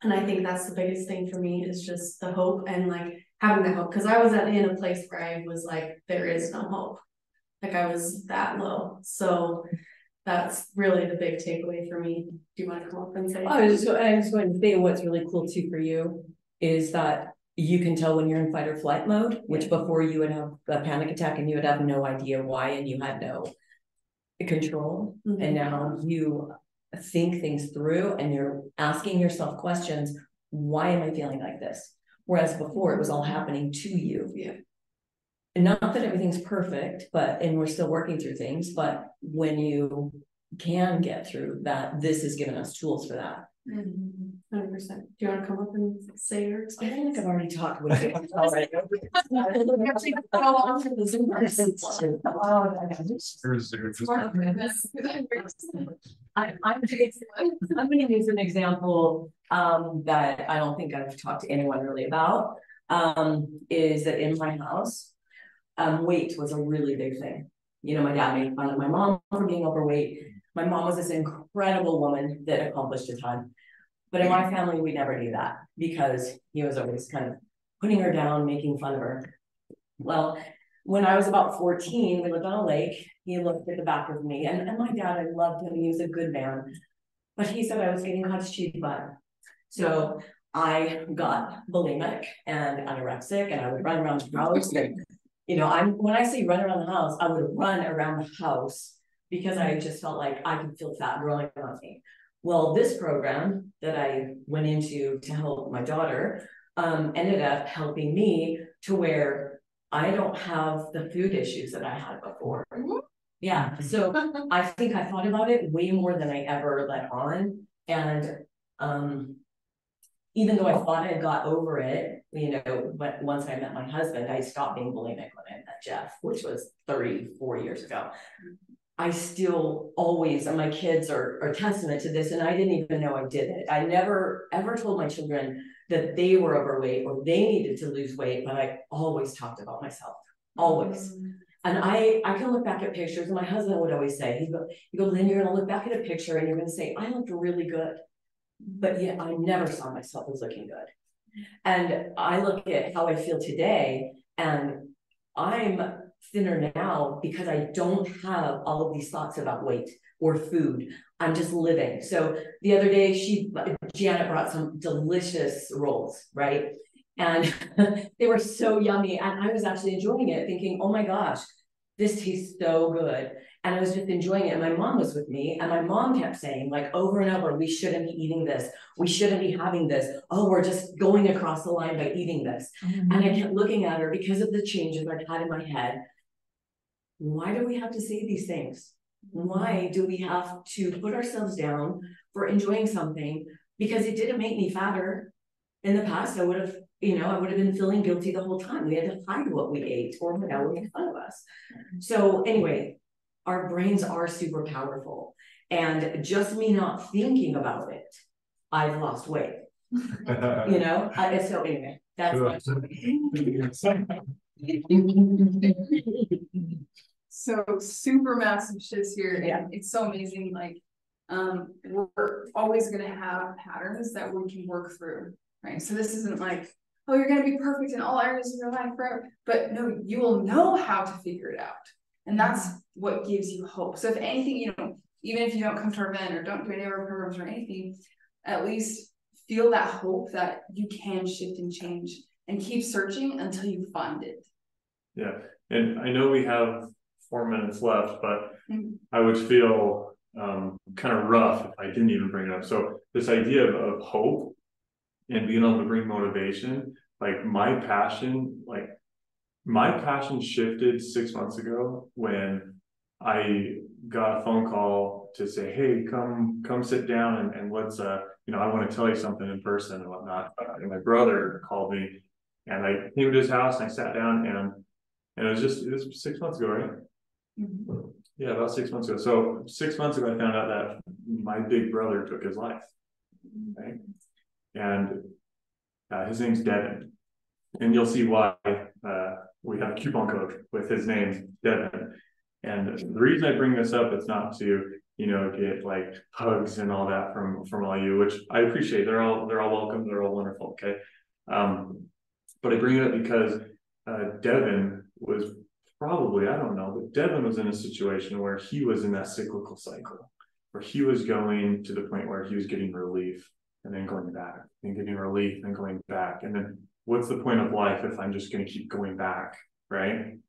And I think that's the biggest thing for me, is just the hope and like having that hope. Cause I was at, in a place where I was like, there is no hope. Like I was that low. So that's really the big takeaway for me. Do you want to come up and say? Oh, I was just, I was going to say what's really cool too for you is that you can tell when you're in fight or flight mode, which before you would have a panic attack and you would have no idea why and you had no control. Mm-hmm. And now you think things through and you're asking yourself questions. Why am I feeling like this? Whereas before it was all happening to you. Yeah. And not that everything's perfect, but, and we're still working through things, but when you can get through that, this has given us tools for that. Mm-hmm. one hundred percent. Do you want to come up and say your experience? I think I've already talked with you. Already. I'm, I'm, I'm going to use an example um, that I don't think I've talked to anyone really about, um, is that in my house, um, weight was a really big thing. You know, my dad made fun of my mom for being overweight. My mom was this incredible woman that accomplished a ton. But in my family, we never knew that because he was always kind of putting her down, making fun of her. Well, when I was about fourteen, we lived on a lake. He looked at the back of me. And, and my dad, I loved him. He was a good man. But he said I was getting hot cheese bun. So I got bulimic and anorexic, and I would run around the house. And, you know, I'm when I say run around the house, I would run around the house, because I just felt like I could feel fat growing on me. Well, this program that I went into to help my daughter um, ended up helping me to where I don't have the food issues that I had before. Yeah, so I think I thought about it way more than I ever let on. And um, even though I thought I got over it, you know, but once I met my husband, I stopped being bulimic when I met Jeff, which was thirty-four years ago. I still always, and my kids are, are testament to this, and I didn't even know I did it. I never, ever told my children that they were overweight or they needed to lose weight, but I always talked about myself, always. Mm-hmm. And I, I can look back at pictures, and my husband would always say, he'd go, he'd go, Lynn, you're gonna look back at a picture and you're gonna say, I looked really good, but yet I never saw myself as looking good. And I look at how I feel today, and I'm thinner now because I don't have all of these thoughts about weight or food. I'm just living. So the other day, she Janet brought some delicious rolls, right? And they were so yummy. And I was actually enjoying it, thinking, oh my gosh, this tastes so good. And I was just enjoying it. And my mom was with me. And my mom kept saying, like, over and over, we shouldn't be eating this. We shouldn't be having this. Oh, we're just going across the line by eating this. Mm-hmm. And I kept looking at her because of the changes I had in my head. Why do we have to say these things? Why do we have to put ourselves down for enjoying something? Because it didn't make me fatter. In the past, I would have, you know, I would have been feeling guilty the whole time. We had to hide what we ate or what else made fun of us. So anyway, our brains are super powerful. And just me not thinking about it, I've lost weight. You know? I, so anyway, that's my story. So super massive shifts here. Yeah. And it's so amazing. Like um, we're always going to have patterns that we can work through, right? So this isn't like oh, you're going to be perfect in all areas of your life forever. But no, you will know how to figure it out. And that's what gives you hope. So if anything, you know, even if you don't come to our event or don't do any of our programs or anything, at least feel that hope that you can shift and change and keep searching until you find it. Yeah. And I know we have four minutes left, but mm-hmm. I would feel um, kind of rough if I didn't even bring it up. So this idea of, of hope and being able to bring motivation, like my passion, like my passion shifted six months ago when I got a phone call to say, hey, come, come sit down and, and let's, uh, you know, I want to tell you something in person and whatnot. And my brother called me and I came to his house and I sat down and, and it was just, it was six months ago, right? Mm-hmm. Yeah, about six months ago. So six months ago, I found out that my big brother took his life. Right? And uh, his name's Devin. And you'll see why uh, we have a coupon code with his name, Devin. And the reason I bring this up, it's not to, you know, get like hugs and all that from, from all you, which I appreciate. They're all, they're all welcome. They're all wonderful. Okay. Um, but I bring it up because uh, Devin was probably, I don't know, but Devin was in a situation where he was in that cyclical cycle where he was going to the point where he was getting relief and then going back and getting relief and going back. And then what's the point of life if I'm just going to keep going back, right?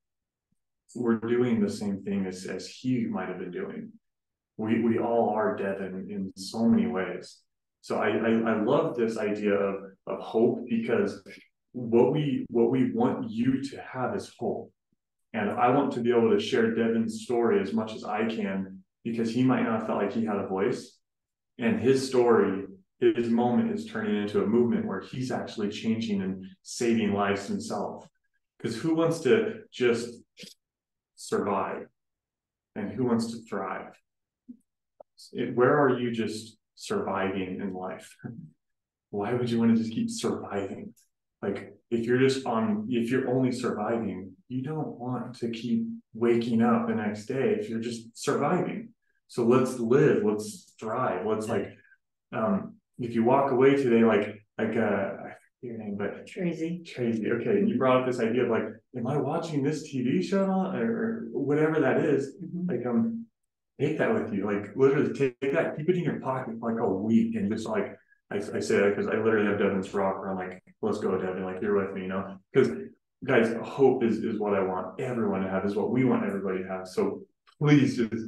We're doing the same thing as, as he might have been doing. We we all are Devin in so many ways. So I, I I love this idea of of hope, because what we what we want you to have is hope. And I want to be able to share Devin's story as much as I can, because he might not have felt like he had a voice. And his story, his moment is turning into a movement where he's actually changing and saving lives himself. Because who wants to just survive, and who wants to thrive? It, where are you just surviving in life? Why would you want to just keep surviving? Like if you're just on, if you're only surviving, you don't want to keep waking up the next day if you're just surviving. So let's live, let's thrive. Let's like, um, if you walk away today, like like uh, I forget your name, but Tracy. Tracy. Okay, you brought up this idea of like, am I watching this T V show on, or whatever that is? Mm-hmm. Like, um, take that with you. Like, literally take that, keep it in your pocket for like a week, and just like, I, I say that because I literally have Devin's rock where I'm like, let's go, Devin. Like, you're with me, you know? Because guys, hope is is what I want everyone to have. Is what we want everybody to have. So please just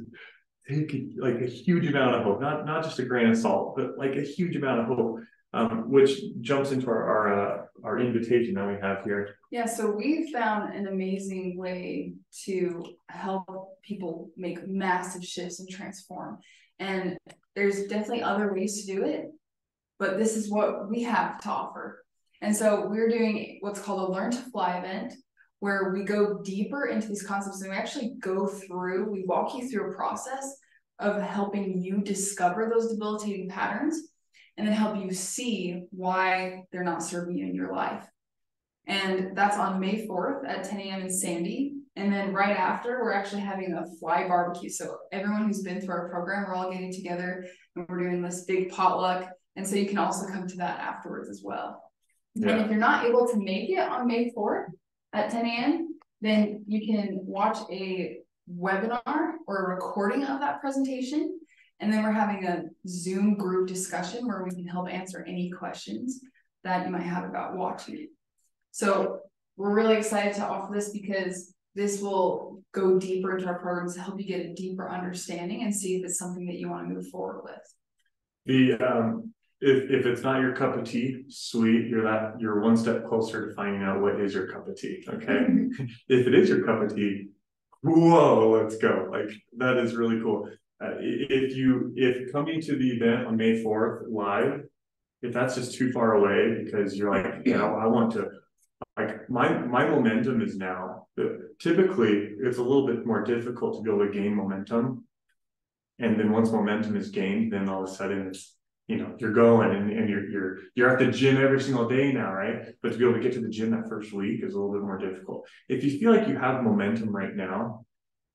take like a huge amount of hope, not not just a grain of salt, but like a huge amount of hope. Um, which jumps into our our, uh, our invitation that we have here. Yeah, so we found an amazing way to help people make massive shifts and transform. And there's definitely other ways to do it, but this is what we have to offer. And so we're doing what's called a Learn to Fly event, where we go deeper into these concepts and we actually go through, we walk you through a process of helping you discover those debilitating patterns, and then help you see why they're not serving you in your life. And that's on May fourth at ten a.m. in Sandy. And then right after, we're actually having a fly barbecue. So everyone who's been through our program, we're all getting together and we're doing this big potluck. And so you can also come to that afterwards as well. Yeah. And if you're not able to make it on May fourth at ten a.m., then you can watch a webinar or a recording of that presentation. And then we're having a Zoom group discussion where we can help answer any questions that you might have about watching it. So we're really excited to offer this, because this will go deeper into our programs to help you get a deeper understanding and see if it's something that you want to move forward with. The um, if, if it's not your cup of tea, sweet, you're that you're one step closer to finding out what is your cup of tea. Okay, if it is your cup of tea, whoa, let's go! Like that is really cool. Uh, if you if coming to the event on May fourth live, if that's just too far away because you're like, you know, I want to, like my my momentum is now. Typically, it's a little bit more difficult to be able to gain momentum, and then once momentum is gained, then all of a sudden it's, you know, you're going and, and you're you're you're at the gym every single day now, right? But to be able to get to the gym that first week is a little bit more difficult. If you feel like you have momentum right now,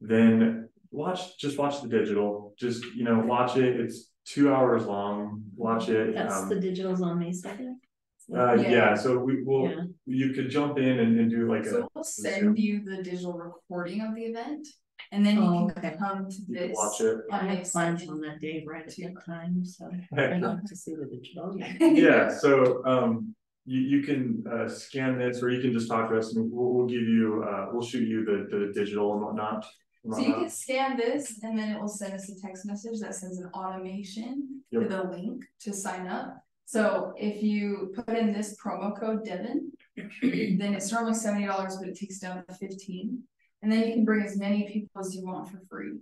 then watch, just watch the digital, just, you know, watch it. It's two hours long. Watch it. That's um, the digital's on May second. Uh, yeah. yeah, so we will, yeah. you could jump in and, and do like so a. So we'll send you the digital recording of the event, and then oh, you can okay. come to you this. Watch it. I have plans on that day right at that time, so I'd like to see the digital. Yeah, yeah so um, you, you can uh, scan this, or you can just talk to us, and we'll, we'll give you, uh, we'll shoot you the, the digital and whatnot. So you can scan this, and then it will send us a text message that sends an automation yep. with a link to sign up. So if you put in this promo code, Devin, then it's normally seventy dollars, but it takes down to fifteen dollars. And then you can bring as many people as you want for free,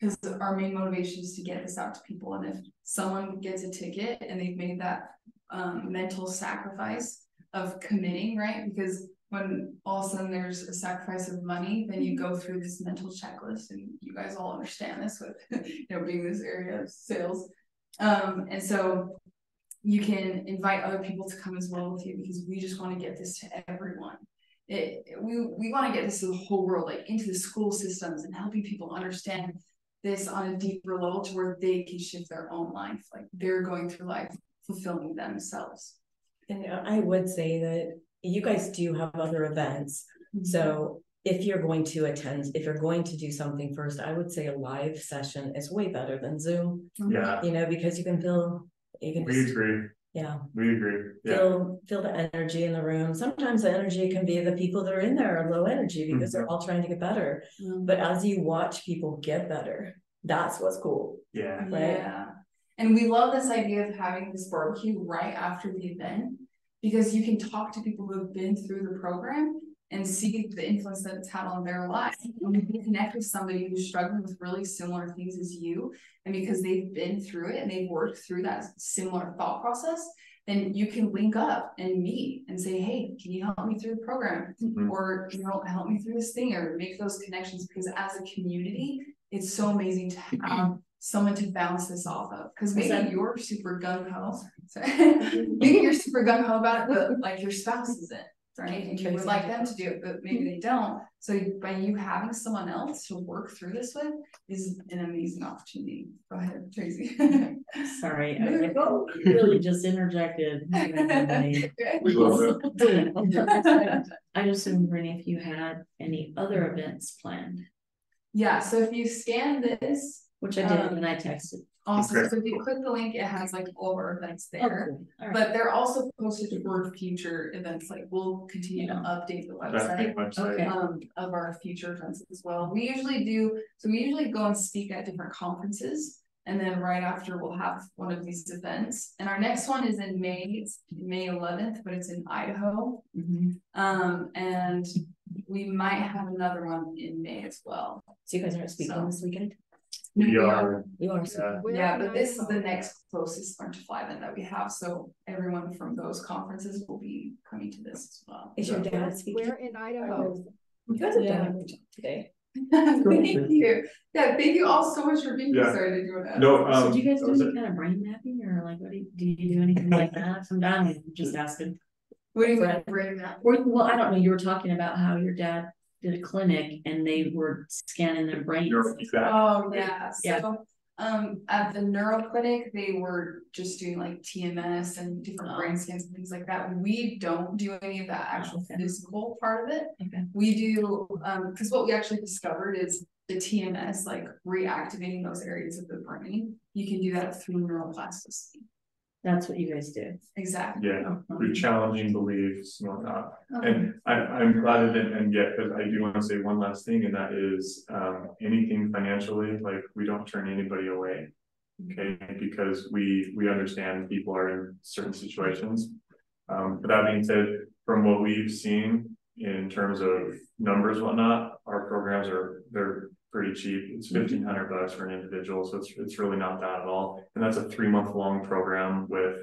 because our main motivation is to get this out to people. And if someone gets a ticket and they've made that um, mental sacrifice of committing, right? Because when all of a sudden there's a sacrifice of money, then you go through this mental checklist, and you guys all understand this with, you know, being this area of sales. Um, and so you can invite other people to come as well with you, because we just want to get this to everyone. It, we, we want to get this to the whole world, like into the school systems and helping people understand this on a deeper level to where they can shift their own life. Like they're going through life, fulfilling themselves. And I would say that you guys do have other events. Mm-hmm. So if you're going to attend, if you're going to do something first, I would say a live session is way better than Zoom. Yeah. You know, because you can feel, you can. We just, agree. Yeah. We agree. Yeah. Feel, feel the energy in the room. Sometimes the energy can be the people that are in there are low energy because mm-hmm. they're all trying to get better. Mm-hmm. But as you watch people get better, that's what's cool. Yeah. Right? Yeah. And we love this idea of having this barbecue right after the event, because you can talk to people who have been through the program and see the influence that it's had on their life. When you connect with somebody who's struggling with really similar things as you, and because they've been through it and they've worked through that similar thought process, then you can link up and meet and say, hey, can you help me through the program? Mm-hmm. Or, you know, help me through this thing, or make those connections, because as a community, it's so amazing to have someone to bounce this off of, because maybe that, you're super gung-ho maybe you're super gung-ho about it, but like your spouse isn't, right? And you would like them to do it, but maybe they don't. So by you having someone else to work through this with is an amazing opportunity. Go ahead, Tracy. Sorry, I really just interjected. We love it. I just wondering if you had any other events planned. Yeah, so if you scan this, which I did, um, and I texted. Awesome. Okay. So if you click the link, it has like all our events there. Okay. Right. But they're also posted for future events. Like we'll continue yeah. to update the website, website. Okay. Um, of our future events as well. We usually do, so we usually go and speak at different conferences. And then right after we'll have one of these events. And our next one is in May, it's May eleventh, but it's in Idaho. Mm-hmm. um, and we might have another one in May as well. So you guys aren't speaking so. this weekend? No, we, we are. are. We are. Yeah, yeah but this is the next closest Learn to Fly event that we have. So everyone from those conferences will be coming to this as well. Is your dad speaking? We're in Idaho. You guys have yeah. done it today. Thank you. Yeah, thank you all so much for being yeah. here. Sorry, no, um, so do you guys do any kind of brain mapping, or like, what do you do? You do anything like that? Sometimes I'm just asking. What do you mean brain mapping? Well, I don't know. You were talking about how your dad did a clinic and they were scanning their brains. Oh yeah. So yeah. um at the neuro clinic, they were just doing like T M S and different oh. brain scans and things like that. We don't do any of that actual okay. physical part of it. Okay. We do um because what we actually discovered is the T M S, like reactivating those areas of the brain. You can do that through neuroplasticity. That's what you guys do. Exactly. Yeah. Through challenging beliefs and whatnot. Okay. And I, I'm glad it didn't end yet, because I do want to say one last thing, and that is um, anything financially, like we don't turn anybody away. Okay. Because we, we understand people are in certain situations. Um, but that being said, from what we've seen in terms of numbers, and whatnot, our programs are, they're pretty cheap. It's fifteen hundred bucks for an individual, so it's it's really not that at all. And that's a three month long program with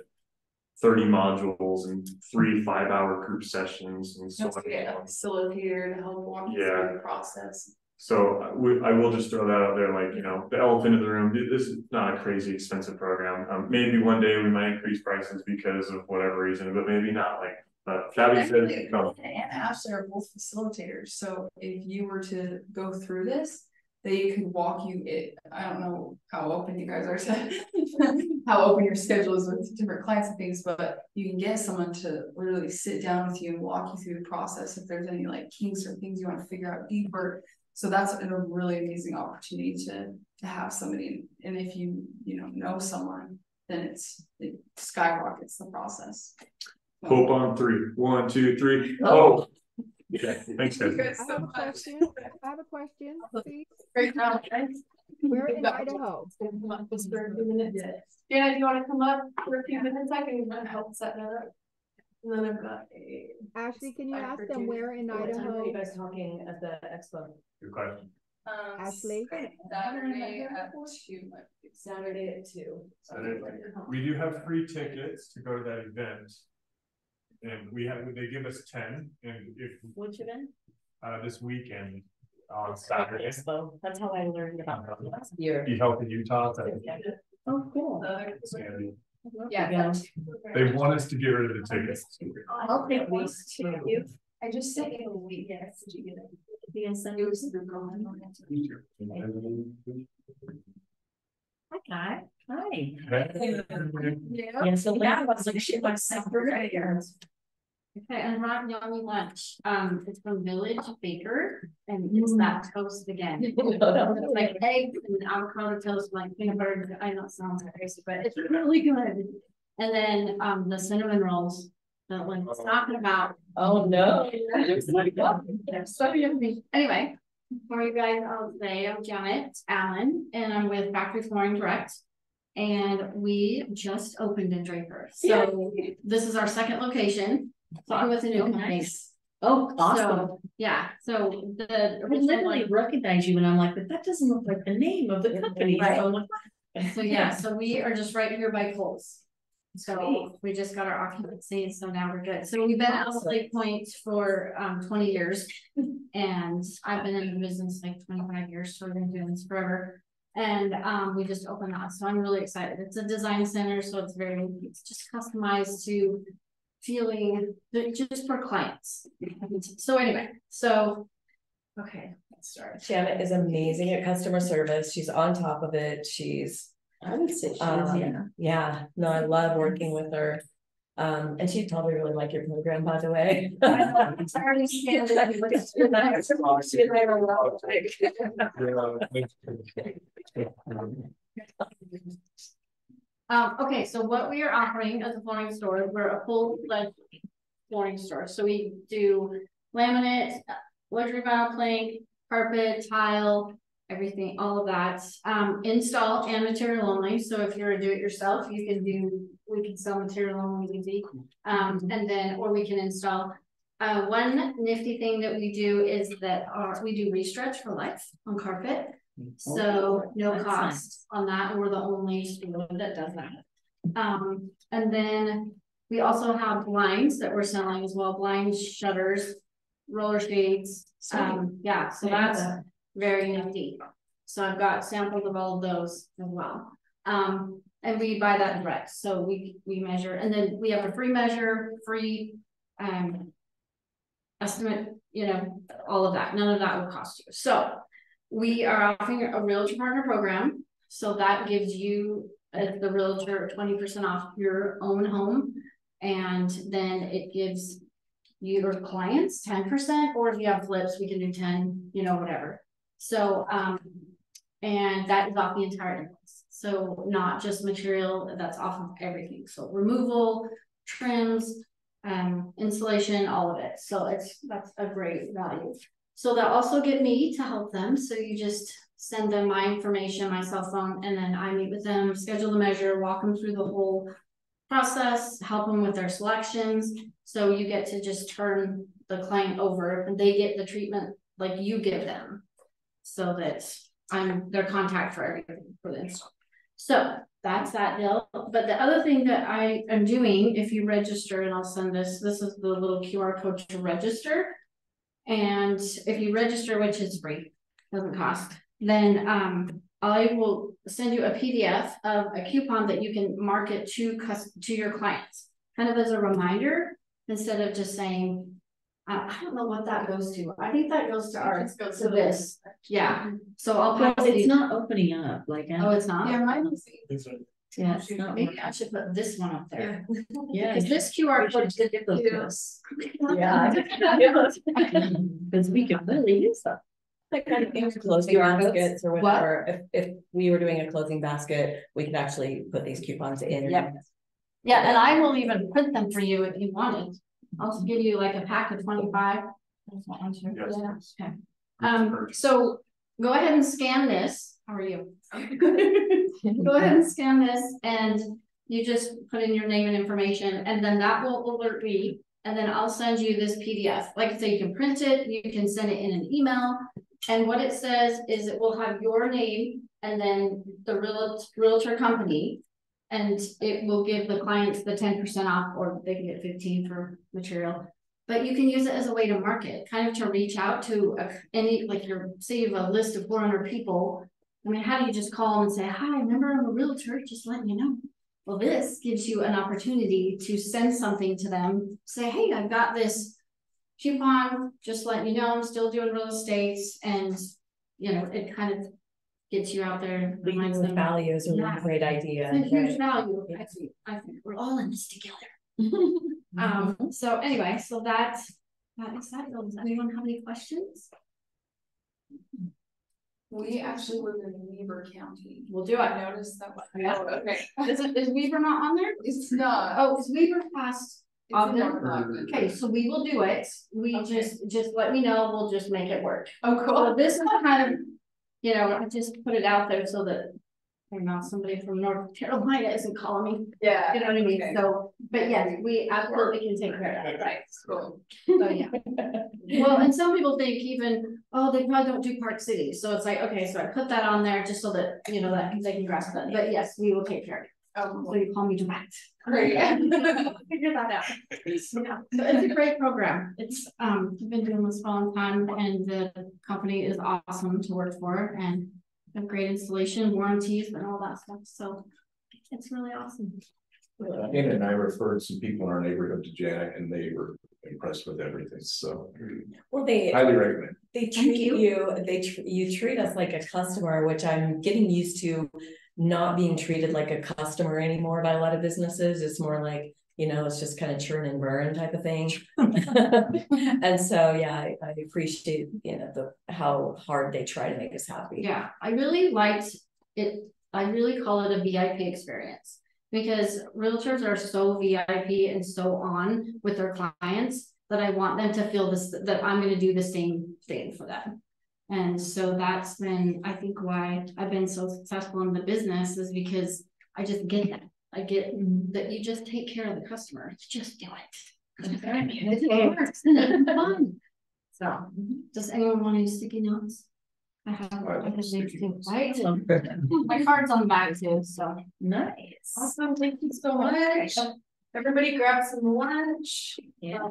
thirty modules and three five hour group sessions and so on. Yeah, facilitator to help walk yeah. through the process. So we, I will just throw that out there, like, you know, the elephant in the room. This is not a crazy expensive program. Um, maybe one day we might increase prices because of whatever reason, but maybe not. Like, but Gabby said, no. And Ashley are both facilitators, so if you were to go through this, they could walk you it. I don't know how open you guys are to how open your schedule is with different clients and things, but you can get someone to literally sit down with you and walk you through the process if there's any like kinks or things you want to figure out deeper. So that's a really amazing opportunity to to have somebody. And if you, you know, know someone, then it's, it skyrockets the process. So. Hope on three. One, two, three. Oh. oh. Okay. Thanks, guys. I have a question. I have a question. Please. Great job, guys. We're in Idaho. Just for a few minutes. Yes. Janet, do you want to come up for a few minutes? I can help set that up. And then I've got a... Ashley, can you ask them where in Idaho? Are you guys talking at the expo? Good question. Um, Ashley? Saturday at two. Saturday at two. Saturday. We do have free tickets to go to that event. And we have, they give us ten. And if which event? Uh, this weekend on Saturday. Expo. That's how I learned about it last year. You helped in Utah. Oh, cool. Yeah. yeah. They want us to get rid of the tickets. I'll take one too. I just sent you a week. Yes, did you get it? I think it was through going on. Hi, guy. Hi. Yeah. Yeah, so yeah, I was like, she went separate right here. Okay, and Rob Yummy Lunch. Um, it's from Village Baker, and it's mm. that toast again. It's like eggs and avocado toast, like peanut butter. I know it sounds crazy, but it's really good. And then um, the cinnamon rolls that Lynn was talking about. Oh no! They're so yummy. Anyway, for you guys all today, I'm Janet Allen, and I'm with Factory Flooring Direct. And we just opened in Draper, so yeah. This is our second location. So I'm with a new company. Nice. Oh, awesome. So, yeah. So the I literally one, recognize you and I'm like, but that doesn't look like the name of the company. Right. So, like, so yeah, so we are just right here by Kohl's. So Sweet. We just got our occupancy, so now we're good. So we've been awesome. At Slate Point for um twenty years and I've been in the business like twenty-five years, so we've been doing this forever. And um, we just opened that. So I'm really excited. It's a design center, so it's very it's just customized to feeling just for clients. So anyway, so, okay, let's start. Janet is amazing at customer service. She's on top of it. She's, I would say she um, is, yeah. Yeah, no, I love working with her. Um, and she'd probably really like your program, by the way. I already scanned it. I Um, okay, so what we are offering as a flooring store, we're a full-fledged flooring store. So we do laminate, wedge rebound, plank, carpet, tile, everything, all of that. Um, install and material only. So if you're a do-it-yourself, you can do, we can sell material only easy. Um, and then, or we can install. Uh, one nifty thing that we do is that our, we do restretch for life on carpet. So no That's cost nice. On that. We're the only store that does that. Um, and then we also have blinds that we're selling as well. Blinds, shutters, roller shades. Um, yeah, so that's very nifty. So I've got samples of all of those as well. Um, and we buy that direct. So we, we measure. And then we have a free measure, free um, estimate, you know, all of that. None of that will cost you. So we are offering a realtor partner program. So that gives you, as the realtor, twenty percent off your own home. And then it gives your clients ten percent, or if you have flips, we can do ten, you know, whatever. So, um, and that is off the entire invoice. So not just material, that's off of everything. So removal, trims, um, insulation, all of it. So it's, that's a great value. So they'll also get me to help them. So you just send them my information, my cell phone, and then I meet with them, schedule the measure, walk them through the whole process, help them with their selections. So you get to just turn the client over and they get the treatment like you give them, so that I'm their contact for everything for the install. So that's that deal. But the other thing that I am doing, if you register, and I'll send this, this is the little Q R code to register. And if you register, which is free, doesn't cost, then um, I will send you a P D F of a coupon that you can market to to your clients, kind of as a reminder, instead of just saying, Uh, I don't know what that goes to. I think that goes to our goes to, to this. Yeah. So I'll put it's these. Not opening up. Like I'm, oh, it's not. Yeah, mine is. Yeah, it's not. Maybe I should put this one up there. Yeah. Because yeah. This Q R code did get those. Yeah. Because we can really use that. That kind of thing. Closing baskets or whatever. What? If, if we were doing a clothing basket, we could actually put these coupons in. Yeah. Yeah, and I will even print them for you if you wanted. I'll give you like a pack of twenty-five. That's my answer. Yes. Yeah. Okay. Um, so go ahead and scan this. How are you? Go ahead and scan this, and you just put in your name and information, and then that will alert me. And then I'll send you this P D F. Like I say, you can print it, you can send it in an email. And what it says is it will have your name and then the real, realtor company. And it will give the clients the ten percent off, or they can get fifteen for material. But you can use it as a way to market, kind of to reach out to a, any, like your, say you have a list of four hundred people. I mean, how do you just call them and say, hi, remember I'm a realtor, just letting you know. Well, this gives you an opportunity to send something to them. Say, hey, I've got this coupon, just letting you know I'm still doing real estate. And, you know, it kind of gets you out there. Reminds them value is a yeah. great idea. It's a huge value. I think, I think we're all in this together. um. So anyway, so that that is that. Does anyone have any questions? We actually live in Weber County. We'll do. I noticed that one. Yeah. Oh, okay. Is, it, is Weber not on there? It's not. Oh, is Weber past? Okay, so we will do it. We okay. just just let me know. We'll just make it work. Oh, cool. So this is kind of. You know, I just put it out there so that, you know, somebody from North Carolina isn't calling me. Yeah. You know what I mean? Okay. So, but yes, we absolutely can take care of that. Right. Cool. So, yeah. Well, and some people think even, oh, they probably don't do Park City. So it's like, okay, so I put that on there just so that, you know, that they can grasp that. But yes, we will take care of it. Oh, cool. So you call me direct. Great. Figure that out. Yeah. So it's a great program. It's um I've been doing this for a long time, and the company is awesome to work for, and a great installation, warranties, and all that stuff. So it's really awesome. Uh, Anna and I referred some people in our neighborhood to Janet, and they were impressed with everything. So, well, they highly recommend. They treat you. you. They tr you treat us like a customer, which I'm getting used to. Not being treated like a customer anymore by a lot of businesses. It's more like, you know, it's just kind of churn and burn type of thing. And so, yeah, I, I appreciate, you know, the, how hard they try to make us happy. Yeah, I really liked it. I really call it a V I P experience, because realtors are so V I P and so on with their clients that I want them to feel this, that I'm going to do the same thing for them. And so that's been, I think, why I've been so successful in the business, is because I just get that. I get that you just take care of the customer. Just do it. It works. It's fun. So, does anyone want any sticky notes? I have, I have sticky notes. My card's on the back too. So nice. Awesome. Thank you so much. Everybody, grab some lunch. Yeah.